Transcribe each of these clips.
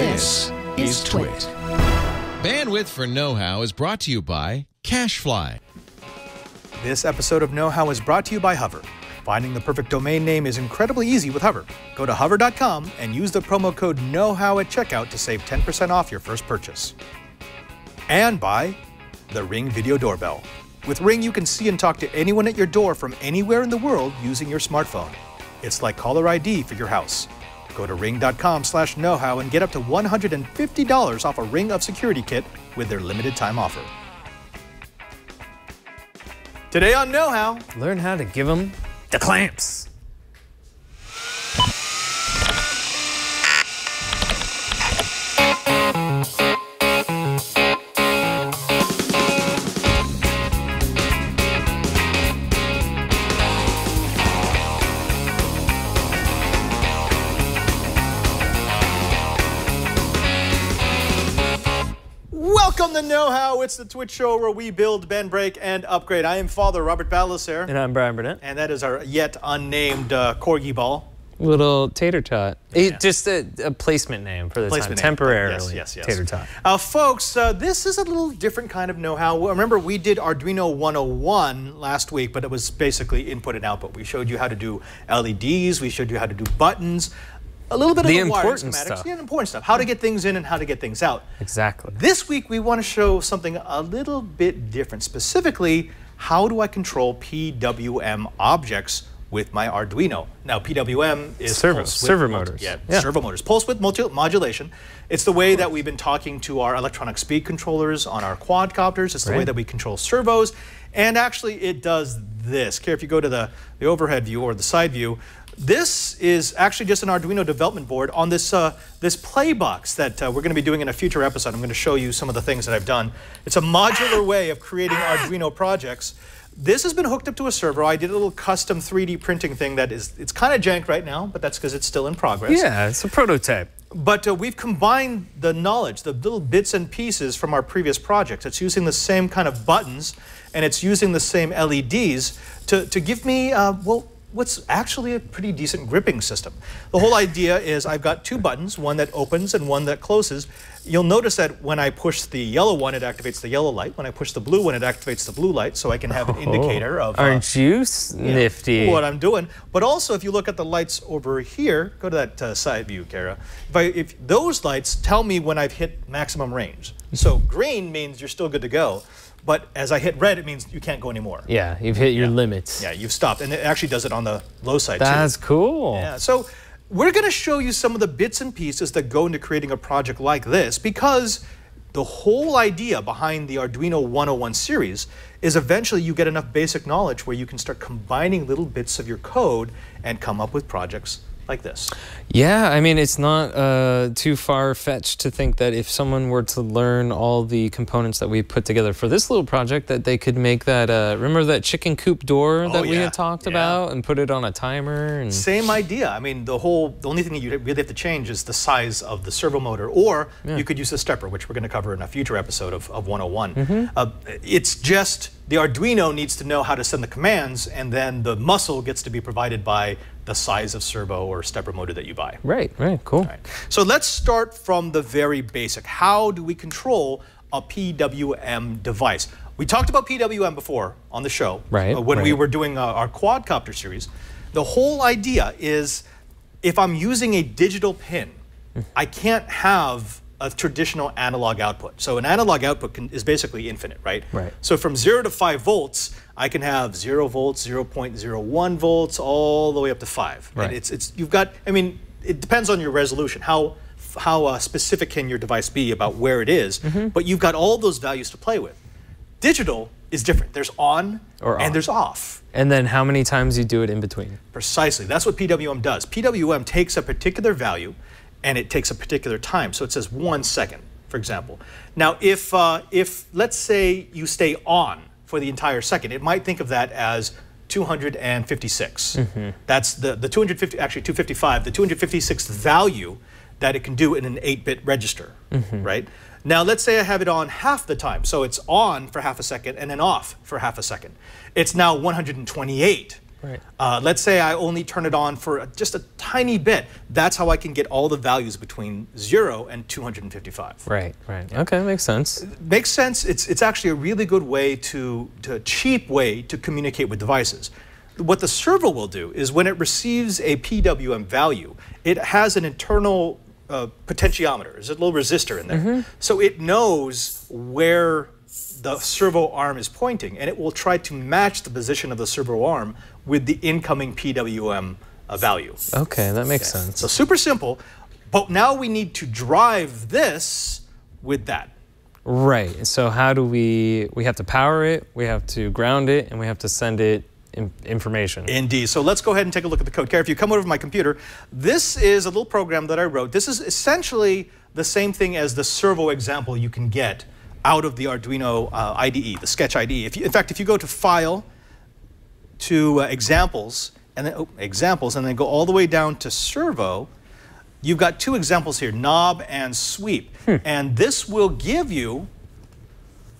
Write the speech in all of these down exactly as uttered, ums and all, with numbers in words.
This is Twit. Bandwidth for KnowHow is brought to you by Cashfly. This episode of KnowHow is brought to you by Hover. Finding the perfect domain name is incredibly easy with Hover. Go to hover dot com and use the promo code KnowHow at checkout to save ten percent off your first purchase. And by the Ring Video Doorbell. With Ring, you can see and talk to anyone at your door from anywhere in the world using your smartphone. It's like caller I D for your house. Go to ring dot com slash knowhow and get up to one hundred fifty dollars off a Ring of Security Kit with their limited time offer. Today on KnowHow, learn how to give them the clamps. Welcome to KnowHow. It's the Twitch show where we build, bend, break, and upgrade. I am Father Robert Ballecer. And I'm Bryan Burnett. And that is our yet unnamed uh, corgi ball. Little tater tot. Yeah. It, just a, a placement name for this placement time. Name. Temporarily. Yes, yes, yes. Tater tot. Uh, folks, uh, this is a little different kind of KnowHow. Remember, we did Arduino one oh one last week, but it was basically input and output. We showed you how to do L E Ds. We showed you how to do buttons. A little bit of the important stuff. Yeah, important stuff. How to get things in and how to get things out. Exactly. This week we want to show something a little bit different. Specifically, how do I control P W M objects with my Arduino? Now, P W M is servo servo motors. Yeah, yeah, servo motors. Pulse width modulation. It's the way that we've been talking to our electronic speed controllers on our quadcopters. It's the right. way that we control servos. And actually, it does this. Here, if you go to the the overhead view or the side view. This is actually just an Arduino development board on this uh, this play box that uh, we're going to be doing in a future episode. I'm going to show you some of the things that I've done. It's a modular way of creating Arduino projects. This has been hooked up to a server. I did a little custom three D printing thing that is, it's kind of jank right now, but that's because it's still in progress. Yeah, it's a prototype. But uh, we've combined the knowledge, the little bits and pieces from our previous projects. It's using the same kind of buttons, and it's using the same L E Ds to, to give me, uh, well, what's actually a pretty decent gripping system. The whole idea is I've got two buttons, one that opens and one that closes. You'll notice that when I push the yellow one, it activates the yellow light. When I push the blue one, it activates the blue light, so I can have an indicator of... Uh, Aren't you nifty? You know, what I'm doing. But also, if you look at the lights over here, go to that uh, side view, Kara. If, I, if those lights tell me when I've hit maximum range. So green means you're still good to go. But as I hit red, it means you can't go anymore. Yeah, you've hit your yeah. limits. Yeah, you've stopped. And it actually does it on the low side, That's too. That's cool. Yeah, so we're going to show you some of the bits and pieces that go into creating a project like this, because the whole idea behind the Arduino one oh one series is eventually you get enough basic knowledge where you can start combining little bits of your code and come up with projects like this. Yeah, I mean, it's not uh, too far-fetched to think that if someone were to learn all the components that we put together for this little project, that they could make that, uh, remember that chicken coop door that oh, yeah. we had talked yeah. about, and put it on a timer? And same idea. I mean, the whole, the only thing that you really have to change is the size of the servo motor, or yeah. you could use a stepper, which we're going to cover in a future episode of, of one oh one. Mm-hmm. uh, it's just the Arduino needs to know how to send the commands, and then the muscle gets to be provided by the size of servo or stepper motor that you buy. Right, right, cool. Right. So let's start from the very basic. How do we control a P W M device? We talked about P W M before on the show, right, uh, when right. we were doing uh, our quadcopter series. The whole idea is if I'm using a digital pin, I can't have a traditional analog output. So an analog output can, is basically infinite, right? Right. So from zero to five volts, I can have zero volts, zero point zero one volts, all the way up to five. Right. And it's it's you've got. I mean, it depends on your resolution. How how uh, specific can your device be about where it is? Mm-hmm. But you've got all those values to play with. Digital is different. There's on or and on. There's off. And then how many times you do it in between? Precisely. That's what P W M does. P W M takes a particular value, and it takes a particular time. So it says one second, for example. Now, if, uh, if let's say you stay on for the entire second, it might think of that as two hundred fifty-six. Mm-hmm. That's the, the two hundred fifty, actually two fifty-five, the two hundred fifty-sixth value that it can do in an eight bit register, mm-hmm. right? Now, let's say I have it on half the time. So it's on for half a second and then off for half a second. It's now one hundred twenty-eight. Right. Uh, let's say I only turn it on for just a tiny bit. That's how I can get all the values between zero and two hundred fifty-five. Right, right. Yeah. Okay, makes sense. Makes sense. It's, it's actually a really good way to, to cheap way to communicate with devices. What the server will do is when it receives a P W M value, it has an internal uh, potentiometer. There's a little resistor in there. Mm-hmm. So it knows where the servo arm is pointing, and it will try to match the position of the servo arm with the incoming P W M uh, value. Okay, that makes yeah. sense. So super simple, but now we need to drive this with that. Right, so how do we, we have to power it, we have to ground it, and we have to send it in information. Indeed, so let's go ahead and take a look at the code. Kara, if you come over to my computer, this is a little program that I wrote. This is essentially the same thing as the servo example you can get out of the Arduino uh, I D E, the Sketch I D E. If you, in fact, if you go to File, to uh, Examples, and then oh, Examples, and then go all the way down to Servo, you've got two examples here: knob and sweep. Hmm. And this will give you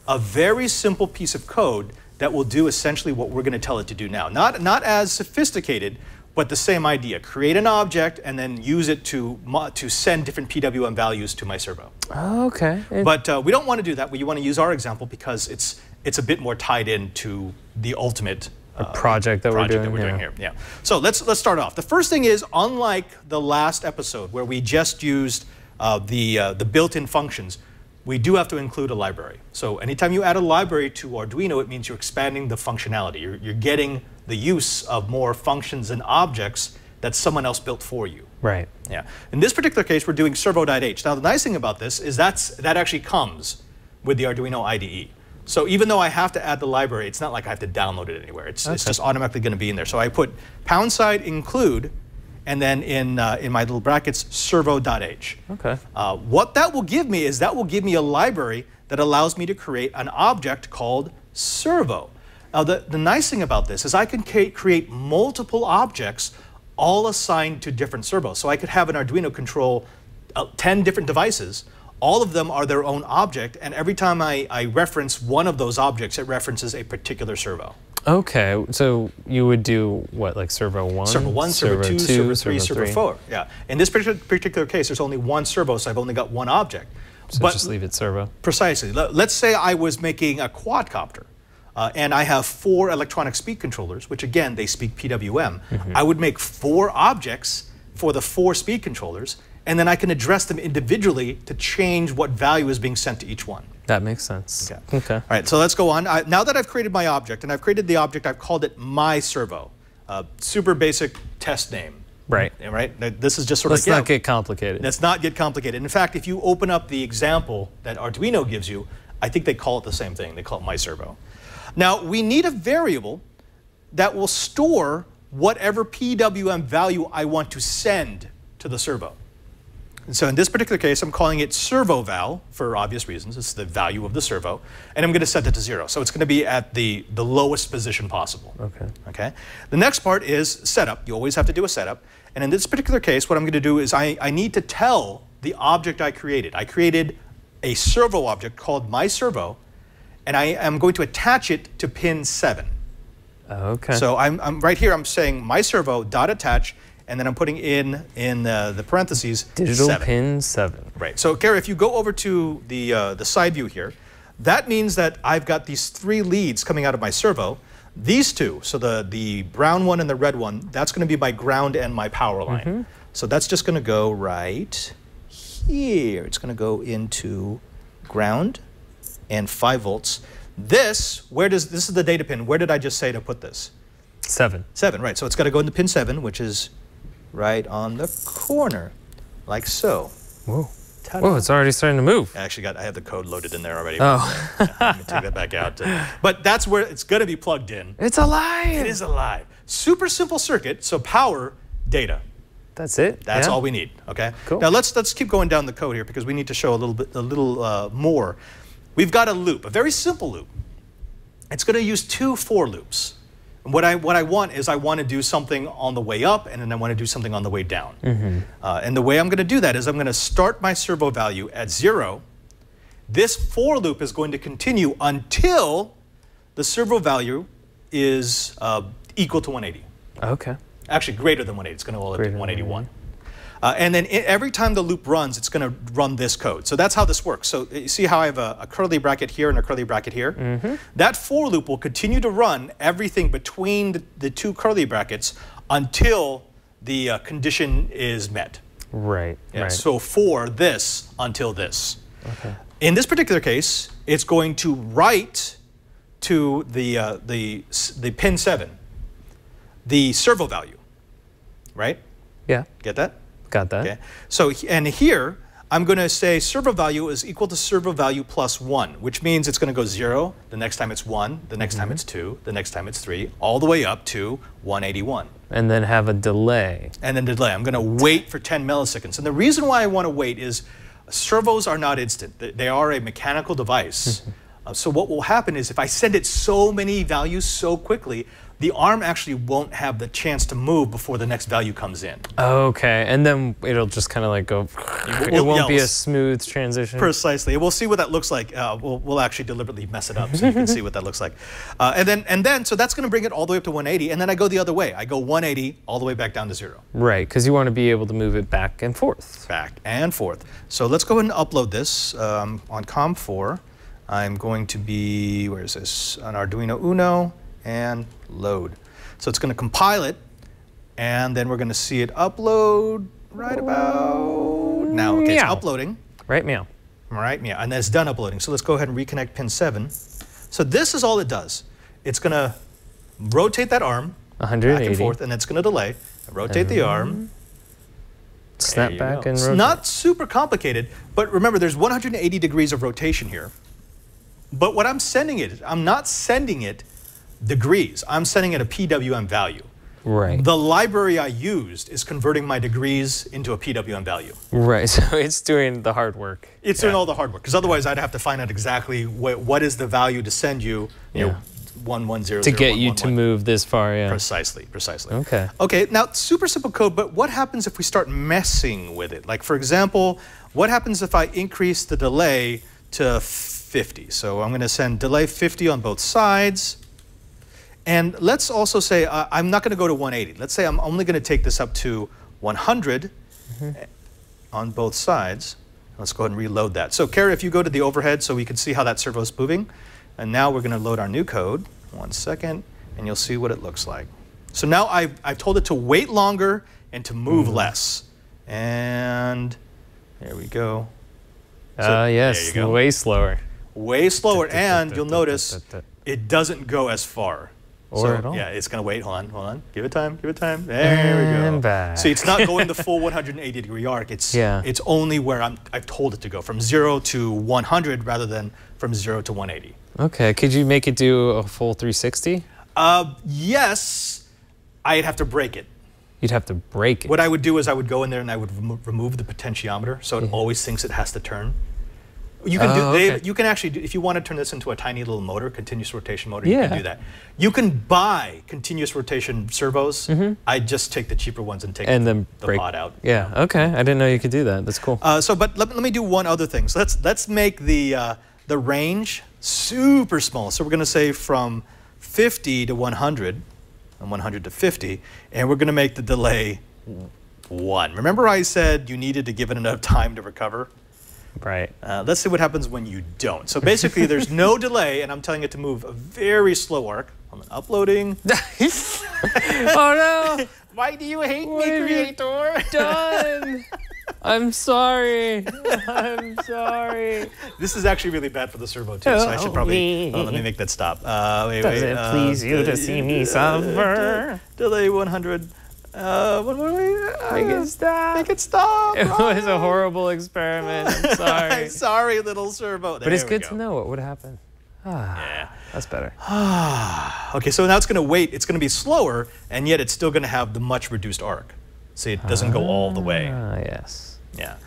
a very simple piece of code that will do essentially what we're going to tell it to do now. Not not as sophisticated, but the same idea: create an object and then use it to to send different P W M values to my servo. Oh, okay. It but uh, we don't want to do that. We want to use our example because it's it's a bit more tied into the ultimate uh, project that project we're, doing, that we're yeah. doing here. Yeah. So let's let's start off. The first thing is, unlike the last episode where we just used uh, the uh, the built-in functions, we do have to include a library. So anytime you add a library to Arduino, it means you're expanding the functionality. You're, you're getting the use of more functions and objects that someone else built for you. Right. Yeah. In this particular case, we're doing servo.h. Now, the nice thing about this is that's, that actually comes with the Arduino I D E. So even though I have to add the library, it's not like I have to download it anywhere. It's, okay. it's just automatically going to be in there. So I put pound sign include, and then in, uh, in my little brackets, servo.h. Okay. Uh, what that will give me is that will give me a library that allows me to create an object called servo. Now, the, the nice thing about this is I can create multiple objects all assigned to different servos. So I could have an Arduino control uh, ten different devices. All of them are their own object, and every time I, I reference one of those objects, it references a particular servo. Okay, so you would do what, like servo one? Servo one, servo, servo two, two, servo three, servo, servo four. Yeah. In this particular case, there's only one servo, so I've only got one object. So but just leave it servo? Precisely. Let's say I was making a quadcopter, uh, and I have four electronic speed controllers, which again, they speak P W M. Mm-hmm. I would make four objects for the four speed controllers, and then I can address them individually to change what value is being sent to each one. That makes sense. Okay. Okay. All right, so let's go on. I, now that I've created my object, and I've created the object, I've called it my servo. Uh, super basic test name. Right. Right? This is just sort let's of- Let's not yeah, get complicated. Let's not get complicated. In fact, if you open up the example that Arduino gives you, I think they call it the same thing. They call it my servo. Now, we need a variable that will store whatever P W M value I want to send to the servo. And so in this particular case, I'm calling it servoVal for obvious reasons. It's the value of the servo. And I'm going to set it to zero. So it's going to be at the, the lowest position possible. Okay. Okay. The next part is setup. You always have to do a setup. And in this particular case, what I'm going to do is I, I need to tell the object I created. I created a servo object called myServo, and I am going to attach it to pin seven. Okay. So I'm, I'm right here, I'm saying myServo.attach, and then I'm putting in, in uh, the parentheses, digital seven. Pin seven. Right, so Kara, if you go over to the, uh, the side view here, that means that I've got these three leads coming out of my servo. These two, so the, the brown one and the red one, that's gonna be my ground and my power line. Mm-hmm. So that's just gonna go right here. It's gonna go into ground and five volts. This, where does, this is the data pin. Where did I just say to put this? Seven. Seven, right, so it's gotta go into pin seven, which is right on the corner, like so. Whoa! Whoa! It's already starting to move. I actually got. I have the code loaded in there already. Oh! But, uh, yeah, let me take that back out. Uh, but that's where it's going to be plugged in. It's alive. It is alive. Super simple circuit. So power, data. That's it. That's yeah. all we need. Okay. Cool. Now let's let's keep going down the code here because we need to show a little bit a little uh, more. We've got a loop, a very simple loop. It's going to use two for loops. What I, what I want is I want to do something on the way up, and then I want to do something on the way down. Mm-hmm. uh, and the way I'm going to do that is I'm going to start my servo value at zero. This for loop is going to continue until the servo value is uh, equal to one hundred eighty. Okay. Actually, greater than one eighty. It's going to all at one eighty-one. Uh, and then it, every time the loop runs, it's going to run this code. So that's how this works. So you see how I have a, a curly bracket here and a curly bracket here? Mm-hmm. That for loop will continue to run everything between the, the two curly brackets until the uh, condition is met. Right, yeah, right. So for this until this. Okay. In this particular case, it's going to write to the, uh, the, the pin seven, the servo value, right? Yeah. Get that? Got that. Okay. So, and here, I'm going to say servo value is equal to servo value plus one, which means it's going to go zero, the next time it's one, the next mm-hmm. time it's two, the next time it's three, all the way up to one eighty-one. And then have a delay. And then delay. I'm going to wait for ten milliseconds. And the reason why I want to wait is servos are not instant. They are a mechanical device. uh, so what will happen is if I send it so many values so quickly, the arm actually won't have the chance to move before the next value comes in. Okay, and then it'll just kind of like go, it, will, it won't be a smooth transition. Precisely, we'll see what that looks like. Uh, we'll, we'll actually deliberately mess it up so you can see what that looks like. Uh, and then, and then, so that's gonna bring it all the way up to one eighty, and then I go the other way. I go one eighty all the way back down to zero. Right, because you wanna be able to move it back and forth. Back and forth. So let's go ahead and upload this um, on COM four. I'm going to be, where is this? On Arduino Uno. And load. So it's going to compile it, and then we're going to see it upload right about now. Okay, meow. It's uploading. Right meow. Right meow. And then it's done uploading. So let's go ahead and reconnect pin seven. So this is all it does. It's going to rotate that arm back and forth, and it's going to delay. Rotate the arm. Snap back and rotate. It's not super complicated, but remember, there's one hundred eighty degrees of rotation here. But what I'm sending it, I'm not sending it degrees. I'm sending it a P W M value. Right. The library I used is converting my degrees into a P W M value. Right, so it's doing the hard work. It's yeah. doing all the hard work, because otherwise I'd have to find out exactly what, what is the value to send you, you yeah. know, one, one, zero, to zero, get one, you one, to one. Move this far, yeah. Precisely, precisely. Okay. Okay, now super simple code, but what happens if we start messing with it? Like, for example, what happens if I increase the delay to fifty? So I'm going to send delay fifty on both sides. And let's also say uh, I'm not going to go to one eighty. Let's say I'm only going to take this up to one hundred mm-hmm. on both sides. Let's go ahead and reload that. So, Kara, if you go to the overhead so we can see how that servo is moving. And now we're going to load our new code. One second, and you'll see what it looks like. So now I've, I've told it to wait longer and to move mm-hmm. less. And there we go. So, uh, yes, go. way slower. Way slower, and you'll notice it doesn't go as far. Or so, at all. Yeah, it's going to wait. Hold on, hold on. Give it time, give it time. There and we go. Back. See, it's not going the full one hundred eighty degree arc. It's yeah. it's only where I'm, I've told it to go, from zero to one hundred rather than from zero to one eighty. Okay. Could you make it do a full three sixty? Uh, yes. I'd have to break it. You'd have to break it. What I would do is I would go in there and I would remo remove the potentiometer, so it yeah. always thinks it has to turn. You can, oh, do, they, okay. you can actually, do, if you want to turn this into a tiny little motor, continuous rotation motor, yeah. you can do that. You can buy continuous rotation servos. Mm-hmm. I just take the cheaper ones and take and the, then break. the pod out. Yeah, you know? Okay. I didn't know you could do that. That's cool. Uh, so, but let, let me do one other thing. So let's, let's make the, uh, the range super small. So we're going to say from fifty to one hundred, and one hundred to fifty, and we're going to make the delay one. Remember I said you needed to give it enough time to recover? Right. Uh, let's see what happens when you don't. So basically, there's no delay, and I'm telling it to move a very slow arc. I'm uploading. Oh no! Why do you hate what me, creator? Done. I'm sorry. I'm sorry. This is actually really bad for the servo too, so I should probably oh, let me make that stop. Uh, wait, Does wait, it uh, please you uh, to see uh, me suffer? Uh, delay one hundred. Uh, what were we? Uh, make it stop. Make it stop. It Ryan. was a horrible experiment. I'm sorry. I'm sorry, little servo. There but it's good go. to know what would happen. Ah, yeah. That's better. Okay, so now it's going to wait. It's going to be slower, and yet it's still going to have the much reduced arc. See, it doesn't ah, go all the way. Ah, yes. Yeah.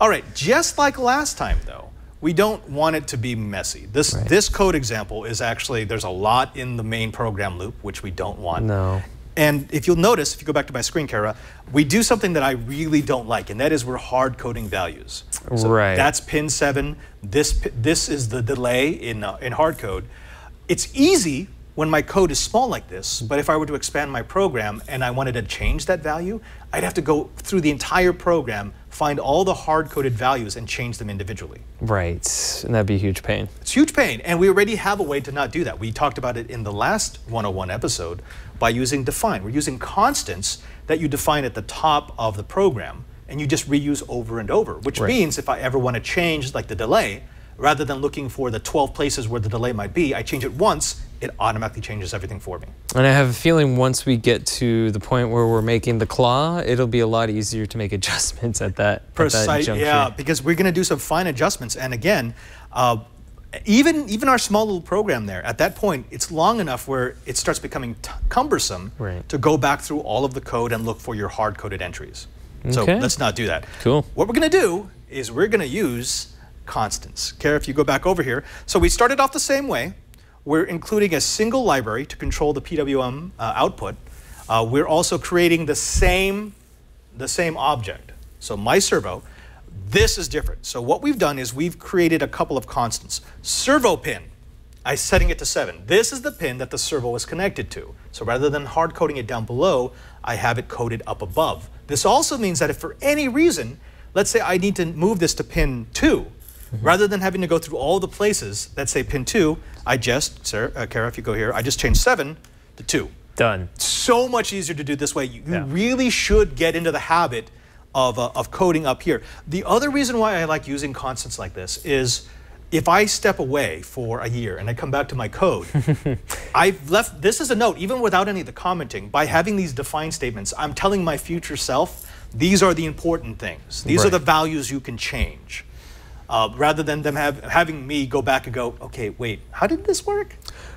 All right, just like last time, though, we don't want it to be messy. This right. this code example is actually, there's a lot in the main program loop, which we don't want. No. And if you'll notice, if you go back to my screen, Kara, we do something that I really don't like, and that is we're hard coding values. So right. That's pin seven. This this is the delay in uh, in hard code. It's easy when my code is small like this, but if I were to expand my program and I wanted to change that value, I'd have to go through the entire program, find all the hard-coded values and change them individually. Right, and that'd be a huge pain. It's a huge pain, and we already have a way to not do that. We talked about it in the last one oh one episode by using define. We're using constants that you define at the top of the program, and you just reuse over and over, which right. means if I ever want to change like the delay, rather than looking for the twelve places where the delay might be, I change it once, it automatically changes everything for me. And I have a feeling once we get to the point where we're making the claw, it'll be a lot easier to make adjustments at that, Precise, at that juncture. Yeah, because we're gonna do some fine adjustments. And again, uh, even, even our small little program there, at that point, it's long enough where it starts becoming t cumbersome right. to go back through all of the code and look for your hard-coded entries. Okay. So let's not do that. Cool. What we're gonna do is we're gonna use constants. Kara, if you go back over here. So we started off the same way. We're including a single library to control the P W M uh, output. Uh, we're also creating the same, the same object. So my servo, this is different. So what we've done is we've created a couple of constants. Servo pin, I'm setting it to seven. This is the pin that the servo is connected to. So rather than hard coding it down below, I have it coded up above. This also means that if for any reason, let's say I need to move this to pin two, Mm-hmm. rather than having to go through all the places that say pin two, I just, Sarah, uh, Kara, if you go here, I just change seven to two. Done. So much easier to do this way. You yeah. really should get into the habit of, uh, of coding up here. The other reason why I like using constants like this is if I step away for a year and I come back to my code, I've left, this is a note, even without any of the commenting, by having these define statements, I'm telling my future self, these are the important things. These right. are the values you can change. Uh, rather than them have, having me go back and go, okay, wait, how did this work?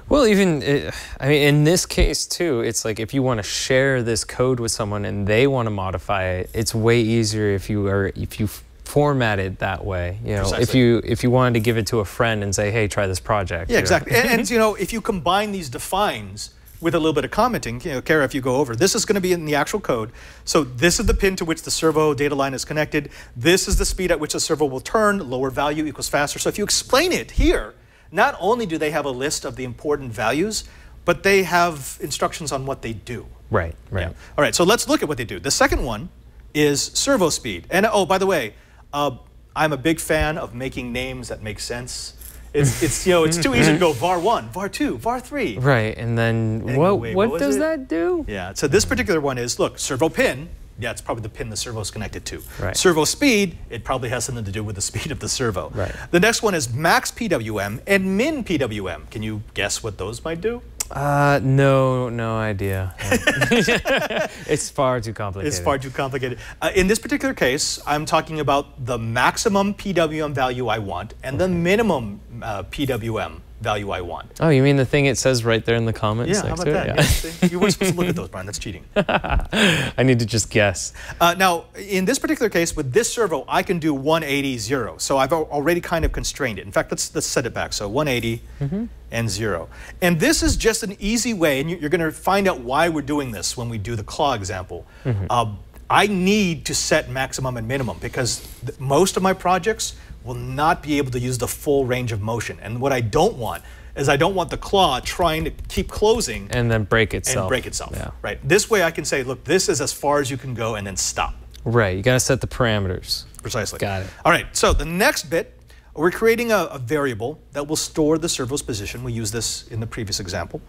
Well, even, uh, I mean, in this case too, it's like if you want to share this code with someone and they want to modify it, it's way easier if you are, if you format it that way. You know, Precisely. if you if you wanted to give it to a friend and say, hey, try this project. Yeah, exactly. and, and you know, if you combine these defines with a little bit of commenting, you know, Kara, if you go over, this is going to be in the actual code. So this is the pin to which the servo data line is connected. This is the speed at which the servo will turn. Lower value equals faster. So if you explain it here, not only do they have a list of the important values, but they have instructions on what they do. Right, right. Yeah. All right, so let's look at what they do. The second one is servo speed. And oh, by the way, uh, I'm a big fan of making names that make sense. It's, it's, you know, it's too easy to go var one, var two, var three. Right, and then and what, wait, what, what does it? that do? Yeah, so this particular one is, look, servo pin, yeah, it's probably the pin the servo's connected to. Right. Servo speed, it probably has something to do with the speed of the servo. Right. The next one is max P W M and min P W M. Can you guess what those might do? Uh, no, no idea. It's far too complicated. It's far too complicated. Uh, in this particular case, I'm talking about the maximum P W M value I want and okay. the minimum uh, P W M value I want. Oh, you mean the thing it says right there in the comments? Yeah, how about that? Yeah. Yeah, you weren't supposed to look at those, Bryan. That's cheating. I need to just guess. Uh, now, in this particular case, with this servo, I can do one eighty, zero. So I've already kind of constrained it. In fact, let's, let's set it back. So one eighty mm-hmm. and zero. And this is just an easy way, and you're going to find out why we're doing this when we do the claw example. Mm-hmm. uh, I need to set maximum and minimum because most of my projects will not be able to use the full range of motion. And what I don't want is I don't want the claw trying to keep closing and then break itself. And break itself, yeah. right? This way I can say, look, this is as far as you can go and then stop. Right, you gotta set the parameters. Precisely. Got it. All right, so the next bit, we're creating a, a variable that will store the servo's position. We used this in the previous example.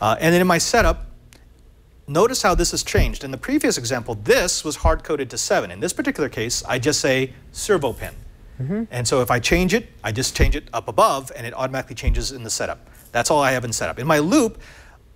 Uh, and then in my setup, notice how this has changed. In the previous example, this was hard-coded to seven. In this particular case, I just say servo pin. Mm-hmm. And so if I change it, I just change it up above and it automatically changes in the setup. That's all I have in setup. In my loop,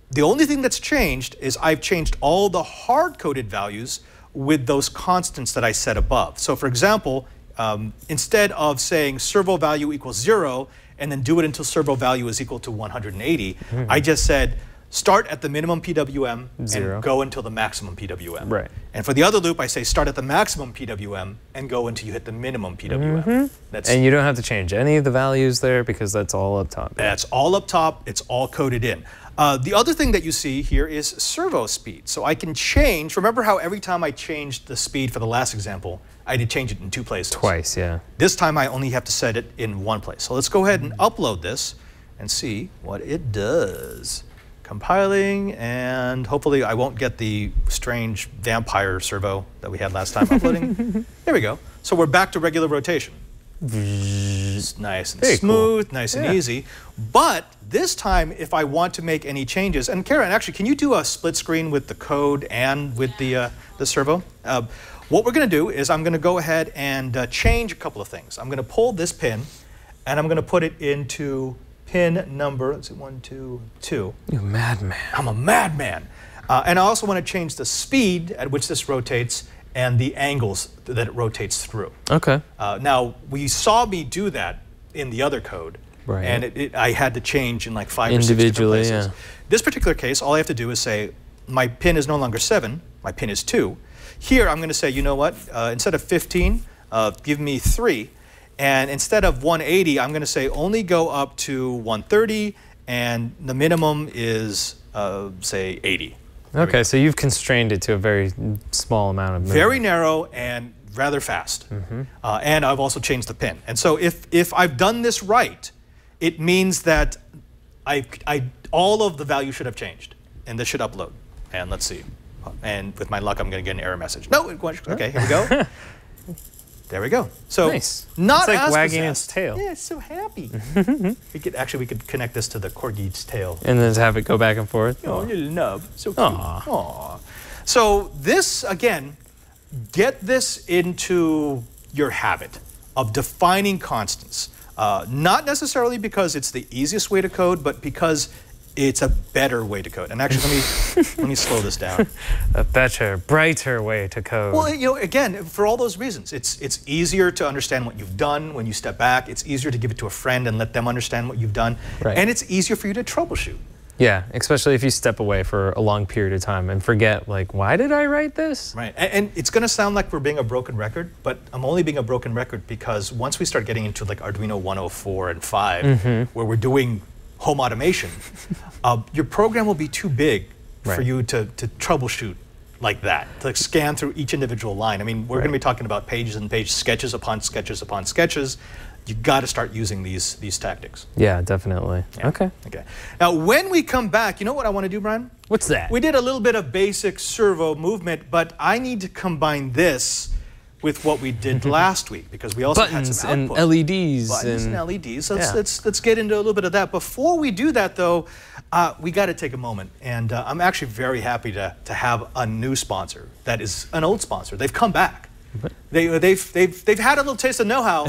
the only thing that's changed is I've changed all the hard-coded values with those constants that I set above. So for example, um, instead of saying servo value equals zero and then do it until servo value is equal to one hundred eighty, mm-hmm. I just said start at the minimum P W M Zero. and go until the maximum P W M. Right. And for the other loop, I say start at the maximum P W M and go until you hit the minimum P W M. Mm-hmm. That's and you don't have to change any of the values there because that's all up top. That's all up top. It's all coded in. Uh, the other thing that you see here is servo speed. So I can change. Remember how every time I changed the speed for the last example, I did change it in two places. Twice, yeah. This time I only have to set it in one place. So let's go ahead and upload this and see what it does. compiling, and hopefully I won't get the strange vampire servo that we had last time uploading. There we go. So we're back to regular rotation. It's nice and Very smooth, cool. nice yeah. and easy. But this time, if I want to make any changes, and Karen, actually, can you do a split screen with the code and with the, uh, the servo? Uh, what we're going to do is I'm going to go ahead and uh, change a couple of things. I'm going to pull this pin, and I'm going to put it into pin number, let's see, one, two, two. You're a madman. I'm a madman. Uh, and I also want to change the speed at which this rotates and the angles that it rotates through. Okay. Uh, now, we saw me do that in the other code. Right. And it, it, I had to change in like five or six different places. Individually, yeah. This particular case, all I have to do is say, my pin is no longer seven, my pin is two. Here, I'm going to say, you know what, uh, instead of fifteen, uh, give me three. And instead of one eighty, I'm going to say only go up to one thirty, and the minimum is, uh, say, eighty. There okay, so you've constrained it to a very small amount of movement. Very narrow and rather fast. Mm-hmm. uh, and I've also changed the pin. And so if, if I've done this right, it means that I, I, all of the value should have changed, and this should upload. And let's see. And with my luck, I'm going to get an error message. No, it went, okay, here we go. There we go. So nice. Not it's like as wagging possessed. Its tail. Yeah, it's so happy. we could actually we could connect this to the corgi's tail and then have it go back and forth. Oh, little nub, so cute. Aww. Aww. So this again, get this into your habit of defining constants. Uh, not necessarily because it's the easiest way to code, but because it's a better way to code. And actually, let me let me slow this down. A better, brighter way to code. Well, you know, again, for all those reasons, it's it's easier to understand what you've done when you step back. It's easier to give it to a friend and let them understand what you've done. Right. And it's easier for you to troubleshoot. Yeah, especially if you step away for a long period of time and forget, like, why did I write this? Right, and, and it's going to sound like we're being a broken record, but I'm only being a broken record because once we start getting into, like, Arduino one oh four and five, mm-hmm. where we're doing home automation, uh, your program will be too big right. for you to, to troubleshoot like that, to like scan through each individual line. I mean, we're right. going to be talking about pages and pages, sketches upon sketches upon sketches. You got to start using these these tactics. Yeah, definitely. Yeah. Okay. Okay. Now, when we come back, you know what I want to do, Bryan? What's that? We did a little bit of basic servo movement, but I need to combine this with what we did last week, because we also Buttons had some output. And L E Ds. Buttons and, and L E Ds. Let's, yeah. let's, let's get into a little bit of that. Before we do that, though, uh, we got to take a moment. And uh, I'm actually very happy to, to have a new sponsor that is an old sponsor. They've come back. What? They, they've, they've, they've had a little taste of know-how.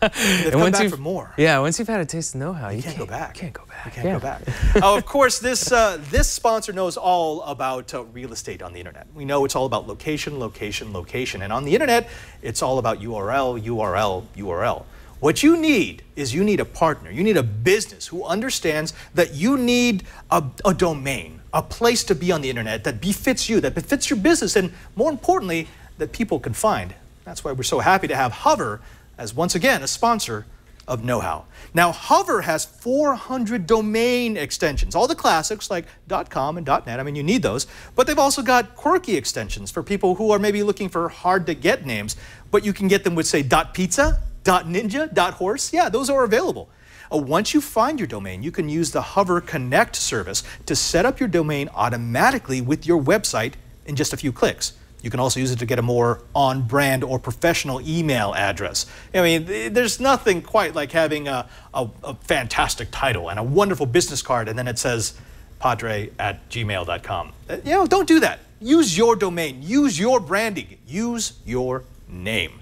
They've come back for more. Yeah, once you've had a taste of know-how, you, you can't, can't go back. You can't go back. You can't yeah. go back. uh, of course, this, uh, this sponsor knows all about uh, real estate on the internet. We know it's all about location, location, location. And on the internet, it's all about U R L, U R L, U R L. What you need is you need a partner. You need a business who understands that you need a, a domain, a place to be on the internet that befits you, that befits your business, and more importantly, that people can find. That's why we're so happy to have Hover as, once again, a sponsor of KnowHow. Now, Hover has four hundred domain extensions, all the classics like .com and .net. I mean, you need those. But they've also got quirky extensions for people who are maybe looking for hard-to-get names, but you can get them with, say, .pizza, .ninja, .horse. Yeah, those are available. Uh, once you find your domain, you can use the Hover Connect service to set up your domain automatically with your website in just a few clicks. You can also use it to get a more on-brand or professional email address. I mean, there's nothing quite like having a, a, a fantastic title and a wonderful business card, and then it says padre at gmail dot com. You know, don't do that. Use your domain. Use your branding. Use your name.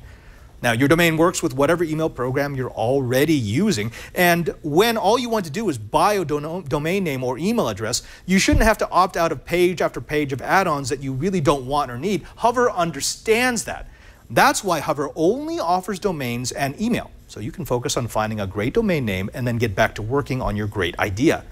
Now, your domain works with whatever email program you're already using, and when all you want to do is buy a domain name or email address, you shouldn't have to opt out of page after page of add-ons that you really don't want or need. Hover understands that. That's why Hover only offers domains and email, so you can focus on finding a great domain name and then get back to working on your great idea.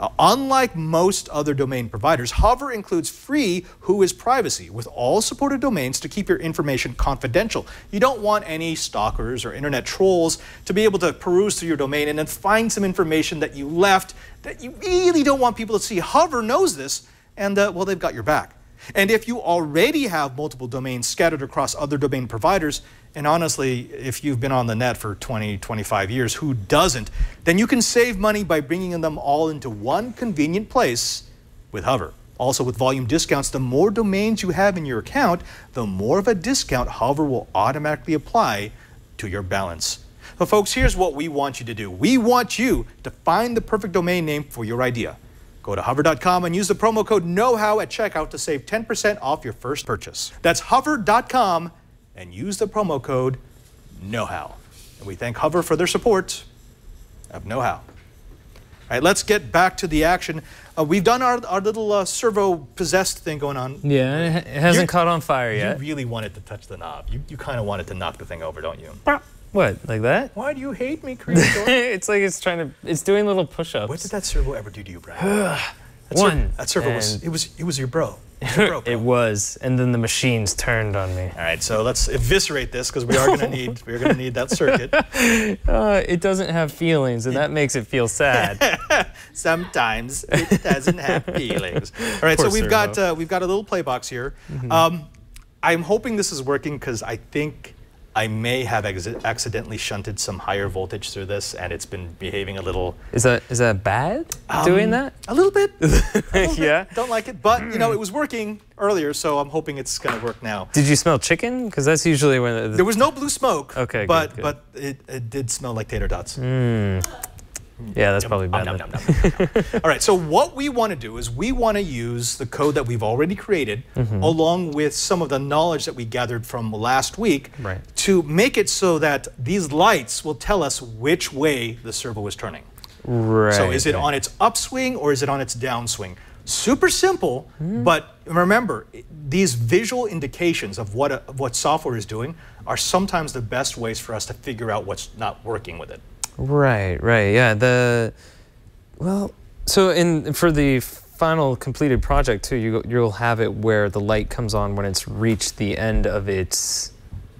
Uh, unlike most other domain providers, Hover includes free Whois privacy with all supported domains to keep your information confidential. You don't want any stalkers or internet trolls to be able to peruse through your domain and then find some information that you left that you really don't want people to see. Hover knows this, and uh, well, they've got your back. And if you already have multiple domains scattered across other domain providers, and honestly, if you've been on the net for twenty, twenty-five years, who doesn't, then you can save money by bringing them all into one convenient place with Hover. Also, with volume discounts, the more domains you have in your account, the more of a discount Hover will automatically apply to your balance. So folks, here's what we want you to do. We want you to find the perfect domain name for your idea. Go to hover dot com and use the promo code KnowHow at checkout to save ten percent off your first purchase. That's hover dot com and use the promo code KnowHow. And we thank Hover for their support of KnowHow. All right, let's get back to the action. Uh, we've done our, our little uh, servo-possessed thing going on. Yeah, it hasn't You're, caught on fire yet. You really wanted to touch the knob. You, you kind of wanted to knock the thing over, don't you? What, like that? Why do you hate me, Cream? It's like it's trying to, it's doing little push-ups. What did that servo ever do to you, Bryan? that One. Ser that servo was, it was, it was your bro. It was, your bro, bro. It was, and then the machines turned on me. All right, so let's eviscerate this, because we are going to need, we're going to need that circuit. Uh, it doesn't have feelings, and that makes it feel sad. Sometimes it doesn't have feelings. All right, Poor so we've servo. got uh, we've got a little play box here. Mm-hmm. um, I'm hoping this is working, because I think I may have ex accidentally shunted some higher voltage through this, and it's been behaving a little. Is that is that bad? Um, doing that? A little bit. a little yeah. Bit. Don't like it, but you know it was working earlier, so I'm hoping it's gonna work now. Did you smell chicken? Because that's usually when the, the there was no blue smoke. Okay, but good, good. but it, it did smell like tater tots. Mm. Yeah, that's probably bad. Um, nom, nom, nom, nom. All right, so what we want to do is we want to use the code that we've already created, mm-hmm. along with some of the knowledge that we gathered from last week, right. to make it so that these lights will tell us which way the servo is turning. Right. So is it on its upswing or is it on its downswing? Super simple, mm. but remember, these visual indications of what, a, of what software is doing are sometimes the best ways for us to figure out what's not working with it. Right, right, yeah. The well, so in for the final completed project too, you you'll have it where the light comes on when it's reached the end of its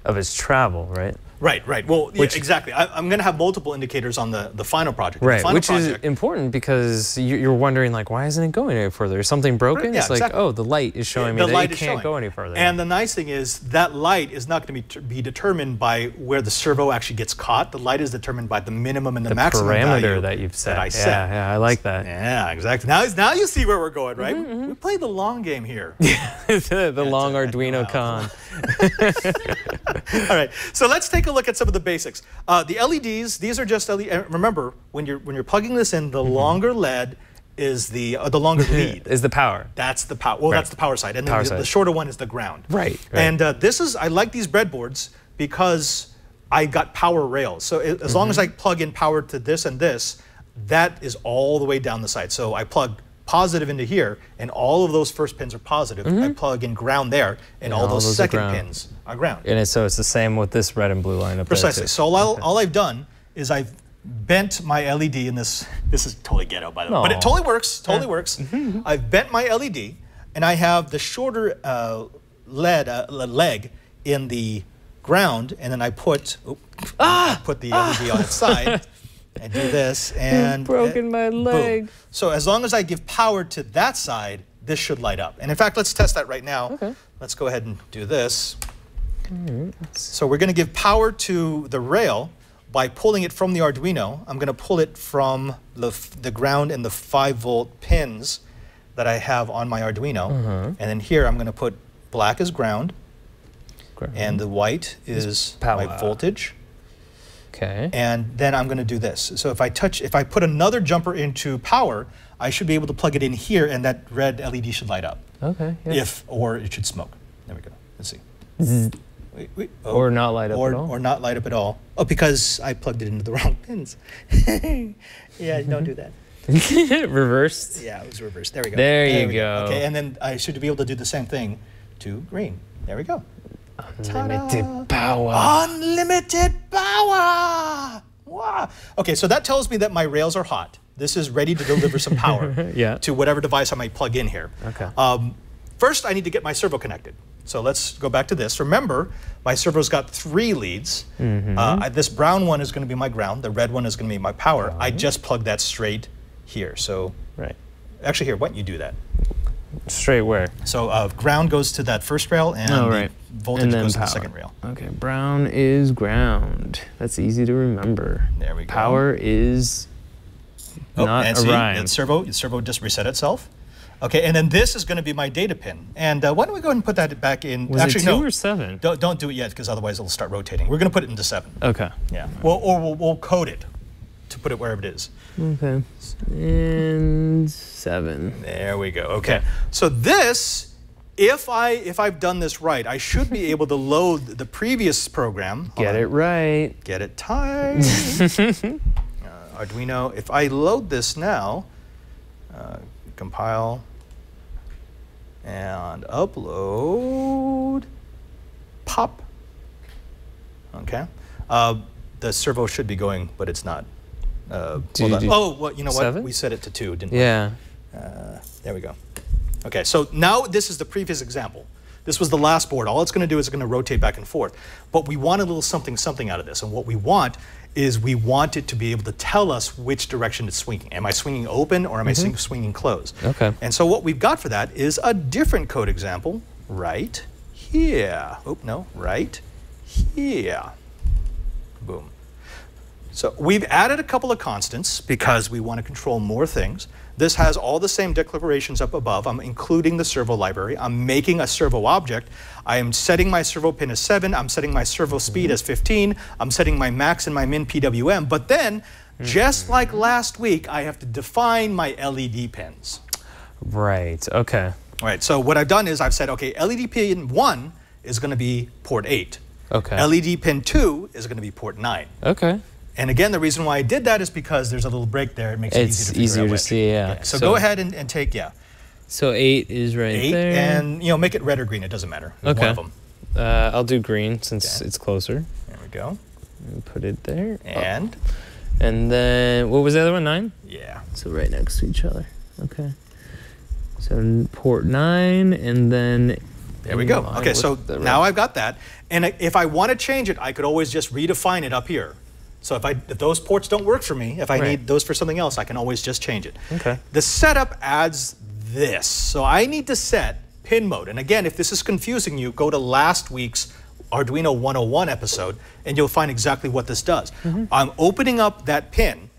of its travel, right? Right, right. Well, which, yeah, exactly. I, I'm going to have multiple indicators on the the final project. Right, final which project, is important because you, you're wondering like, why isn't it going any further? Is something broken? Right, yeah, it's exactly. like, oh, the light is showing yeah, me that it can't showing. go any further. And the nice thing is that light is not going to be, be determined by where the servo actually gets caught. The light is determined by the minimum and the, the maximum parameter value that you've set. That I set. Yeah, yeah, I like that. Yeah, exactly. Now, now you see where we're going, right? Mm-hmm, mm-hmm. We play the long game here. the the long Arduino con. All right, so let's take a look at some of the basics. Uh, the L E Ds, these are just L E Ds. Remember, when you're when you're plugging this in, the mm-hmm. longer lead is the uh, the longer lead is the power. That's the power. Well, right. that's the power side, and power then the, the shorter one is the ground. Right. right. And uh, this is I like these breadboards because I got power rails. So it, as mm-hmm. long as I plug in power to this and this, that is all the way down the side. So I plug positive into here, and all of those first pins are positive. Mm-hmm. I plug in ground there, and, and all, all those, those second are pins are ground. And it's, so it's the same with this red and blue line up Precisely. there. Precisely. So all, okay. all I've done is I've bent my L E D in this. This is totally ghetto, by the way, but it totally works. Totally yeah. works. Mm-hmm. I've bent my L E D, and I have the shorter uh, lead uh, leg in the ground, and then I put oh, ah! I put the ah! L E D on its side. And do this, and I've broken my leg. Boom. So as long as I give power to that side, this should light up. And in fact, let's test that right now. Okay. Let's go ahead and do this. Right. So we're going to give power to the rail by pulling it from the Arduino. I'm going to pull it from the, the ground and the five volt pins that I have on my Arduino. Mm-hmm. And then here I'm going to put black as ground, ground. and the white is power. my voltage. Okay. And then I'm going to do this. So if I touch, if I put another jumper into power, I should be able to plug it in here, and that red L E D should light up. Okay. Yeah. If or it should smoke. There we go. Let's see. Zzz. Wait, wait. Oh. Or not light up or, at all. Or not light up at all. Oh, because I plugged it into the wrong pins. yeah, don't do that. reversed. Yeah, it was reversed. There we go. There, there you go. go. Okay, and then I should be able to do the same thing to green. There we go. Unlimited power. Unlimited power. Wow. Okay, so that tells me that my rails are hot. This is ready to deliver some power yeah. to whatever device I might plug in here. Okay. Um, first, I need to get my servo connected. So let's go back to this. Remember, my servo's got three leads. Mm-hmm. uh, I, this brown one is going to be my ground. The red one is going to be my power. Right. I just plug that straight here. So right. Actually, here, why don't you do that? Straight where? So uh, ground goes to that first rail, and oh, right. the voltage and then goes power. to the second rail. Okay, brown is ground. That's easy to remember. There we go. Power is oh, not and a see, rhyme. It's servo, it's servo just reset itself. Okay, and then this is going to be my data pin. And uh, why don't we go ahead and put that back in? Was Actually, it two no, or seven? Don't, don't do it yet, because otherwise it'll start rotating. We're going to put it into seven. Okay. Yeah. Right. We'll, or we'll, we'll code it to put it wherever it is. Okay. And seven. There we go. Okay. Okay. So this, if I if I've done this right, I should be able to load the previous program. Get it right. Get it tight. uh, Arduino. If I load this now, uh, compile. And upload, pop. Okay, uh, the servo should be going, but it's not. Uh, do, well do, oh, well, you know what? Seven? We set it to two, didn't yeah. we? Yeah. Uh, there we go. Okay, so now this is the previous example. This was the last board. All it's going to do is it's going to rotate back and forth. But we want a little something, something out of this, and what we want is we want it to be able to tell us which direction it's swinging. Am I swinging open or am mm-hmm. I swinging closed? Okay. And so what we've got for that is a different code example right here. Oh, no, right here. Boom. So we've added a couple of constants because we want to control more things. This has all the same declarations up above. I'm including the servo library. I'm making a servo object. I am setting my servo pin as seven. I'm setting my servo speed as fifteen. I'm setting my max and my min P W M. But then, just like last week, I have to define my L E D pins. Right, okay. All right, so what I've done is I've said, okay, L E D pin one is going to be port eight. Okay. L E D pin two is going to be port nine. Okay. And again, the reason why I did that is because there's a little break there. It makes it easier to figure out. It's easier to see, yeah. Okay. So, so go ahead and, and take, yeah. So eight is right eight there. Eight, and you know, make it red or green. It doesn't matter. Okay. One of them. Uh, I'll do green since okay. it's closer. There we go. And put it there. And? Oh. And then, what was the other one, nine? Yeah. So right next to each other. Okay. So port nine, and then... There we go. Okay, so now I've got that. And if I want to change it, I could always just redefine it up here. So if, I, if those ports don't work for me, if I right. need those for something else, I can always just change it. Okay. The setup adds this. So I need to set pin mode. And again, if this is confusing you, go to last week's Arduino one oh one episode, and you'll find exactly what this does. Mm-hmm. I'm opening up that pin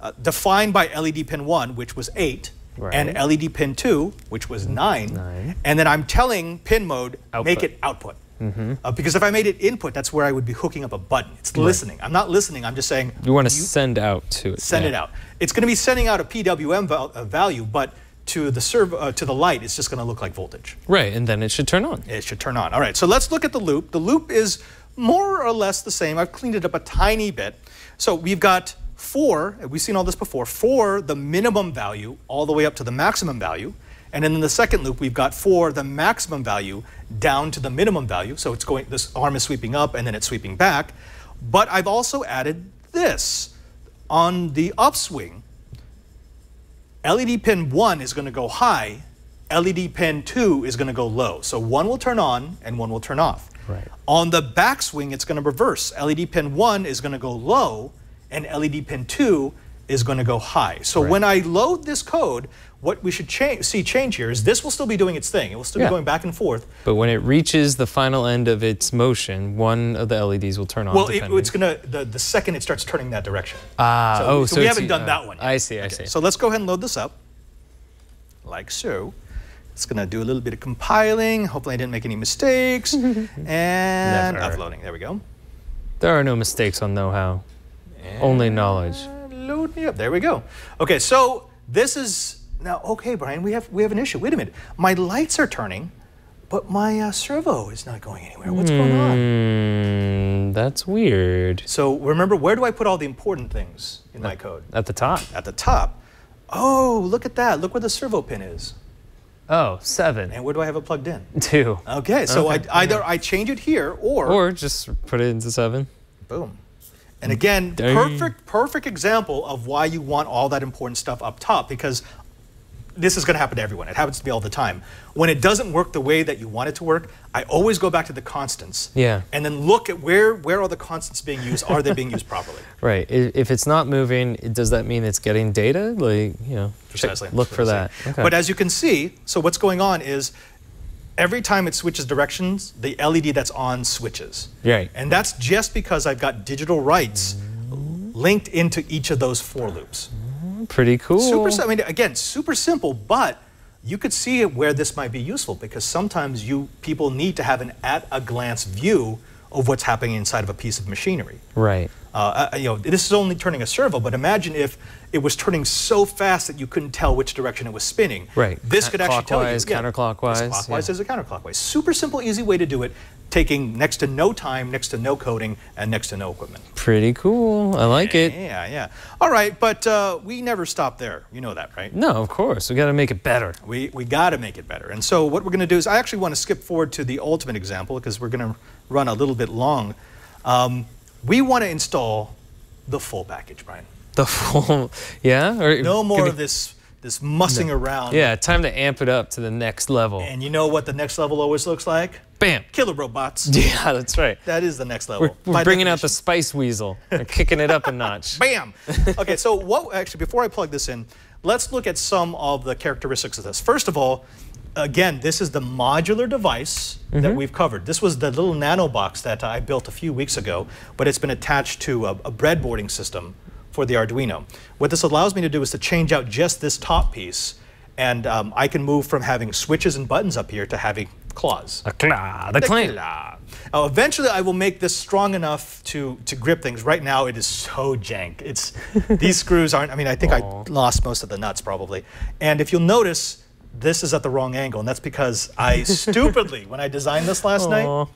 uh, defined by L E D pin one, which was eight, right. and L E D pin two, which was nine, nine. And then I'm telling pin mode, output. Make it output. Mm-hmm. uh, because if I made it input, that's where I would be hooking up a button. It's right. listening. I'm not listening. I'm just saying. You want to you send out to it. Send yeah. it out. It's going to be sending out a P W M val uh, value, but to the servo, uh, to the light, it's just going to look like voltage. Right, and then it should turn on. It should turn on. All right, so let's look at the loop. The loop is more or less the same. I've cleaned it up a tiny bit. So we've got four, we've seen all this before, four, the minimum value, all the way up to the maximum value. And then in the second loop, we've got four, the maximum value, down to the minimum value. So it's going, this arm is sweeping up and then it's sweeping back. But I've also added this. On the upswing, L E D pin one is going to go high, L E D pin two is going to go low. So one will turn on and one will turn off. Right. On the backswing, it's going to reverse. L E D pin one is going to go low and L E D pin two is going to go high. So right. when I load this code, what we should change, see change here is this will still be doing its thing. It will still yeah. be going back and forth. But when it reaches the final end of its motion, one of the L E Ds will turn on. Well, it, it's gonna the, the second it starts turning that direction. Ah, so, oh, so, so we haven't done uh, that one yet. I see, I okay. see. So let's go ahead and load this up, like so. It's gonna do a little bit of compiling. Hopefully, I didn't make any mistakes. and Never. Uploading. There we go. There are no mistakes on KnowHow, and only knowledge. Load me up. There we go. Okay, so this is. Now, okay, Brian, we have we have an issue. Wait a minute, my lights are turning, but my uh, servo is not going anywhere. What's mm, going on? That's weird. So remember, where do I put all the important things in at, my code? At the top. At the top. Oh, look at that. Look where the servo pin is. Oh, seven. And where do I have it plugged in? Two. Okay, so okay. I, either I change it here or... Or just put it into seven. Boom. And again, Dang. perfect perfect example of why you want all that important stuff up top, because this is going to happen to everyone. It happens to me all the time. When it doesn't work the way that you want it to work, I always go back to the constants. Yeah. And then look at where where are the constants being used? Are they being used properly? Right. If it's not moving, does that mean it's getting data? Like, you know, precisely. Check, look for that. Okay. But as you can see, so what's going on is every time it switches directions, the L E D that's on switches. Right. And that's just because I've got digital rights linked into each of those four loops. Pretty cool. Super, I mean, again, super simple, but you could see where this might be useful, because sometimes you people need to have an at-a-glance view of what's happening inside of a piece of machinery. Right. Uh, you know, this is only turning a servo, but imagine if it was turning so fast that you couldn't tell which direction it was spinning. Right. This could actually tell you. Clockwise, counterclockwise. Clockwise is a counterclockwise. Super simple, easy way to do it, taking next to no time, next to no coding, and next to no equipment. Pretty cool. I like it. Yeah, yeah. All right, but uh, we never stop there. You know that, right? No, of course. We got to make it better. We, we got to make it better. And so what we're going to do is, I actually want to skip forward to the ultimate example, because we're going to run a little bit long. Um, we want to install the full package, Bryan. The full, yeah? Or no more of this this mussing no. around. Yeah, time to amp it up to the next level. And you know what the next level always looks like? Bam! Killer robots. Yeah, that's right. That is the next level. We're, we're bringing definition. out the spice weasel and kicking it up a notch. Bam! Okay, so what, actually, before I plug this in, let's look at some of the characteristics of this. First of all, again, this is the modular device mm-hmm. that we've covered. This was the little nano box that I built a few weeks ago, but it's been attached to a, a breadboarding system for the Arduino. What this allows me to do is to change out just this top piece, and um, I can move from having switches and buttons up here to having claws. A claw, the clang. Uh, eventually, I will make this strong enough to to grip things. Right now, it is so jank. It's these screws aren't. I mean, I think Aww. I lost most of the nuts probably. And if you'll notice, this is at the wrong angle, and that's because I stupidly, when I designed this last Aww. night,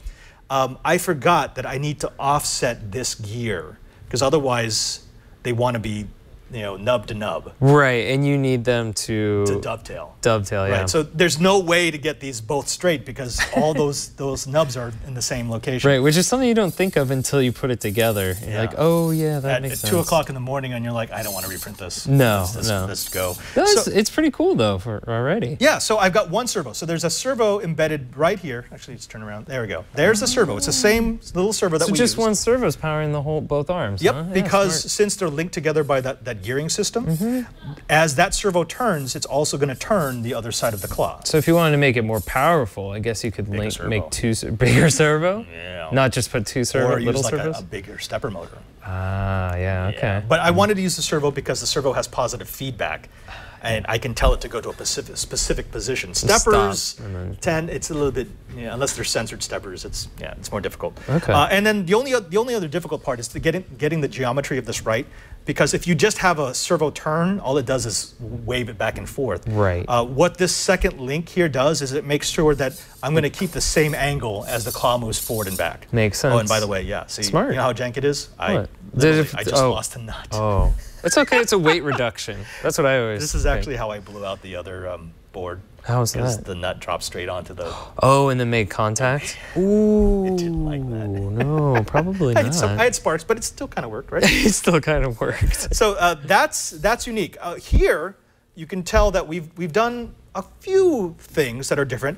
um, I forgot that I need to offset this gear, because otherwise they want to be, you know, nub to nub. Right, and you need them to... To dovetail. Dovetail, yeah. Right, so there's no way to get these both straight, because all those those nubs are in the same location. Right, which is something you don't think of until you put it together. You're yeah. like, oh yeah, that at, makes at sense. At two o'clock in the morning, and you're like, I don't want to reprint this. No, this, no. Let's go. That's, so, it's pretty cool, though, for already. Yeah, so I've got one servo. So there's a servo embedded right here. Actually, let's turn around. There we go. There's the servo. It's the same little servo that so we just used. One servo's powering the whole, both arms, Yep, huh? yeah, because smart. since they're linked together by that, that gearing system, mm-hmm. as that servo turns, it's also going to turn the other side of the claw. So if you wanted to make it more powerful, I guess you could link, make two bigger servo, yeah. not just put two servo, or use little like servos. A, a bigger stepper motor. Ah, yeah, okay. Yeah. But I wanted to use the servo because the servo has positive feedback, and I can tell it to go to a specific, specific position. Steppers, then... ten, it's a little bit, you know, unless they're censored steppers, it's yeah, it's more difficult. Okay. Uh, and then the only the only other difficult part is to getting getting the geometry of this right, because if you just have a servo turn, all it does is wave it back and forth. Right. Uh, what this second link here does is it makes sure that I'm going to keep the same angle as the claw moves forward and back. Makes sense. Oh, and by the way, yeah, see, Smart. you know how jank it is? What? I, it, I just oh. lost a nut. Oh. It's okay, it's a weight reduction. That's what I always This is think. actually how I blew out the other um, board. How is that? Because the nut dropped straight onto the... Oh, and then made contact? Ooh. It didn't like that. No, probably not. I, had some, I had sparks, but it still kind of worked, right? It still kind of worked. So uh, that's that's unique. Uh, here, you can tell that we've, we've done a few things that are different.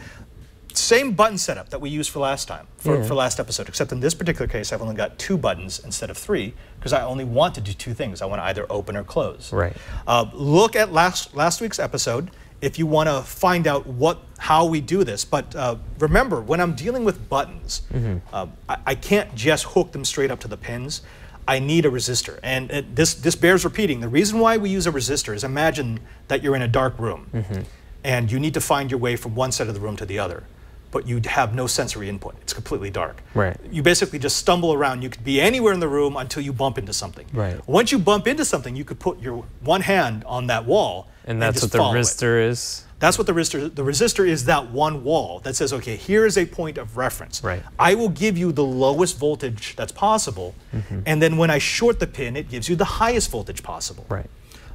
Same button setup that we used for last time, for, yeah. for last episode, except in this particular case, I've only got two buttons instead of three, because I only want to do two things. I want to either open or close. Right. Uh, look at last last week's episode if you want to find out what how we do this. But uh, remember, when I'm dealing with buttons, mm-hmm. uh, I, I can't just hook them straight up to the pins. I need a resistor, and it, this this bears repeating. The reason why we use a resistor is, imagine that you're in a dark room, mm-hmm. and you need to find your way from one side of the room to the other, but you'd have no sensory input. It's completely dark. Right. You basically just stumble around. You could be anywhere in the room until you bump into something. Right. Once you bump into something, you could put your one hand on that wall. And that's and what the resistor it. is? That's what the resistor, the resistor is that one wall that says, okay, here is a point of reference. Right. I will give you the lowest voltage that's possible. Mm-hmm. And then when I short the pin, it gives you the highest voltage possible. Right.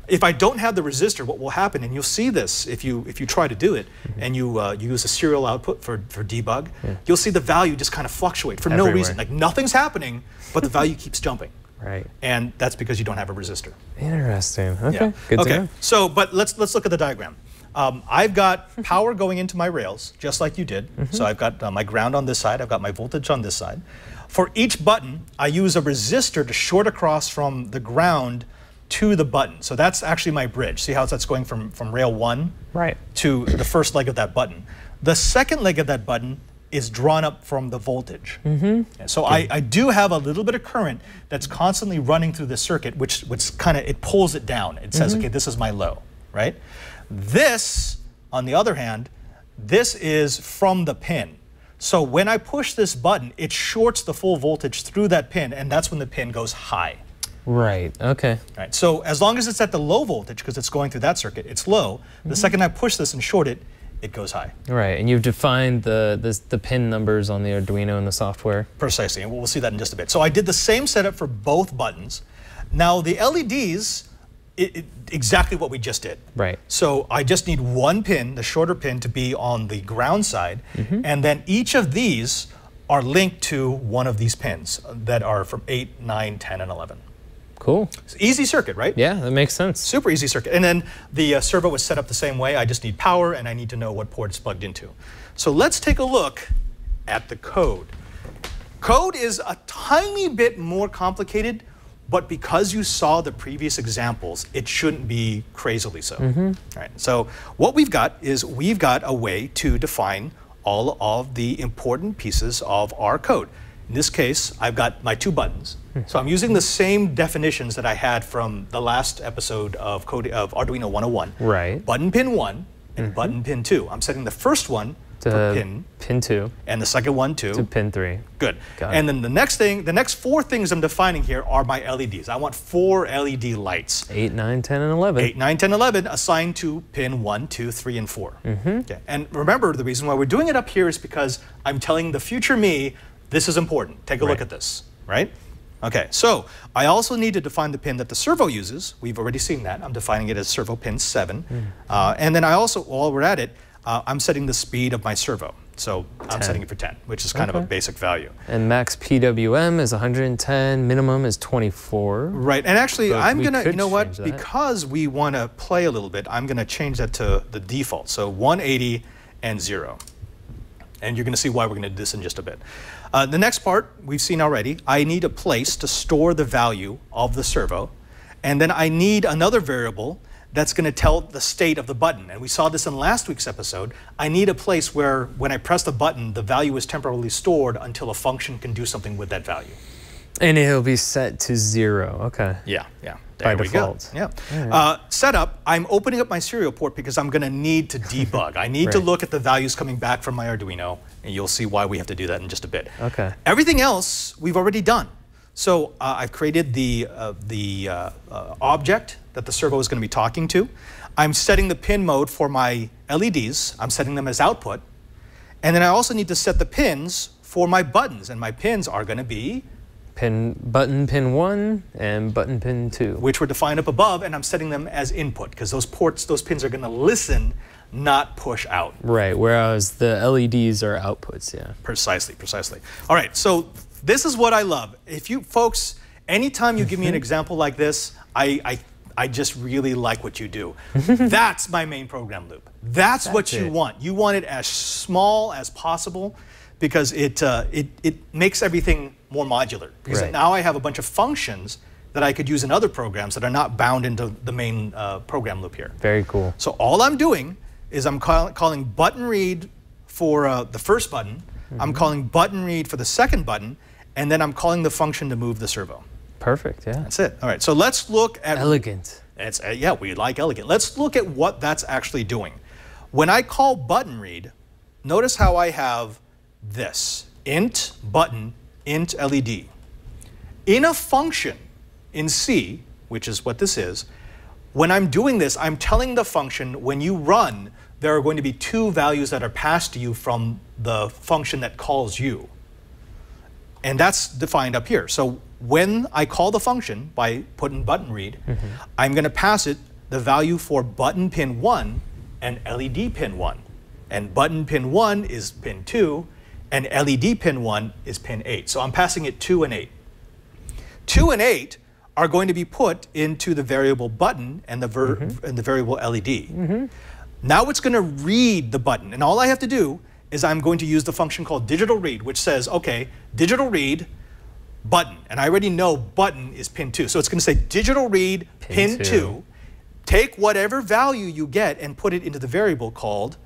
If I don't have the resistor, what will happen, and you'll see this if you if you try to do it, mm-hmm. and you uh, you use a serial output for, for debug, yeah. you'll see the value just kind of fluctuate for Everywhere. no reason. Like nothing's happening, but the value keeps jumping. Right. And that's because you don't have a resistor. Interesting. Okay. Yeah. Good okay. to know. So, but let's let's look at the diagram. Um, I've got power going into my rails, just like you did. Mm-hmm. So I've got uh, my ground on this side, I've got my voltage on this side. For each button, I use a resistor to short across from the ground to the button. So that's actually my bridge. See how that's going from, from rail one right. to the first leg of that button. The second leg of that button is drawn up from the voltage. Mm-hmm. So I, I do have a little bit of current that's constantly running through the circuit, which, which kind of, it pulls it down. It says, mm-hmm. okay, this is my low, right? This On the other hand, this is from the pin. So when I push this button, it shorts the full voltage through that pin, and that's when the pin goes high. Right, okay. Right. So as long as it's at the low voltage, because it's going through that circuit, it's low. Mm-hmm. The second I push this and short it, it goes high. Right, and you've defined the, the, the pin numbers on the Arduino and the software. Precisely, and we'll see that in just a bit. So I did the same setup for both buttons. Now the L E Ds, it, it, exactly what we just did. Right. So I just need one pin, the shorter pin, to be on the ground side, mm-hmm. and then each of these are linked to one of these pins that are from eight, nine, ten, and eleven. Cool. Easy circuit, right? Yeah, that makes sense. Super easy circuit. And then the uh, servo was set up the same way. I just need power, and I need to know what port it's plugged into. So let's take a look at the code. Code is a tiny bit more complicated, but because you saw the previous examples, it shouldn't be crazily so. Mm-hmm. All right. So what we've got is we've got a way to define all of the important pieces of our code. In this case, I've got my two buttons. So I'm using the same definitions that I had from the last episode of, code, of Arduino one oh one. Right. Button pin one and mm-hmm. button pin two. I'm setting the first one to for pin. Pin two. And the second one to. To pin three. Good. Got and it. Then the next thing, the next four things I'm defining here are my L E Ds. I want four L E D lights. eight, nine, ten, and eleven. eight, nine, ten, eleven assigned to pin one, two, three, and four. Mm-hmm. Okay. And remember, the reason why we're doing it up here is because I'm telling the future me, this is important. Take a right. look at this, right? Okay, so I also need to define the pin that the servo uses. We've already seen that. I'm defining it as servo pin seven. Mm. Uh, and then I also, while we're at it, uh, I'm setting the speed of my servo. So ten. I'm setting it for ten, which is kind okay. of a basic value. And max P W M is one hundred ten, minimum is twenty-four. Right, and actually, but I'm gonna, you know what? That. Because we wanna play a little bit, I'm gonna change that to the default. So one eighty and zero. And you're gonna see why we're gonna do this in just a bit. Uh, the next part we've seen already, I need a place to store the value of the servo, and then I need another variable that's gonna tell the state of the button. And we saw this in last week's episode. I need a place where when I press the button, the value is temporarily stored until a function can do something with that value. And it'll be set to zero, okay. Yeah, yeah. There By we default. Go. Yeah. Right. Uh, setup, I'm opening up my serial port because I'm going to need to debug. I need right. to look at the values coming back from my Arduino, and you'll see why we have to do that in just a bit. Okay. Everything else we've already done. So uh, I've created the, uh, the uh, uh, object that the servo is going to be talking to. I'm setting the pin mode for my L E Ds. I'm setting them as output. And then I also need to set the pins for my buttons, and my pins are going to be Pin, button pin one and button pin two. Which were defined up above, and I'm setting them as input because those ports, those pins are gonna listen, not push out. Right, whereas the L E Ds are outputs, yeah. Precisely, precisely. All right, so this is what I love. If you folks, anytime you give me an example like this, I, I, I just really like what you do. That's my main program loop. That's, That's what it. you want. You want it as small as possible because it, uh, it, it makes everything more modular, because right. now I have a bunch of functions that I could use in other programs that are not bound into the main uh, program loop here. Very cool. So all I'm doing is I'm call calling button read for uh, the first button, mm-hmm. I'm calling button read for the second button, and then I'm calling the function to move the servo. Perfect, yeah. That's it. All right, so let's look at- Elegant. It's, uh, yeah, we like elegant. Let's look at what that's actually doing. When I call button read, notice how I have this, int button, int L E D. In a function in C, which is what this is, when I'm doing this, I'm telling the function when you run, there are going to be two values that are passed to you from the function that calls you. And that's defined up here. So when I call the function by putting button read, mm-hmm. I'm going to pass it the value for button pin one and L E D pin one. And button pin one is pin two, and L E D pin one is pin eight. So I'm passing it two and eight. Two and eight are going to be put into the variable button and the, ver mm-hmm. and the variable L E D. Mm-hmm. Now it's going to read the button. And all I have to do is I'm going to use the function called digital read, which says, okay, digital read button. And I already know button is pin two. So it's going to say digital read pin, pin two. two. Take whatever value you get and put it into the variable called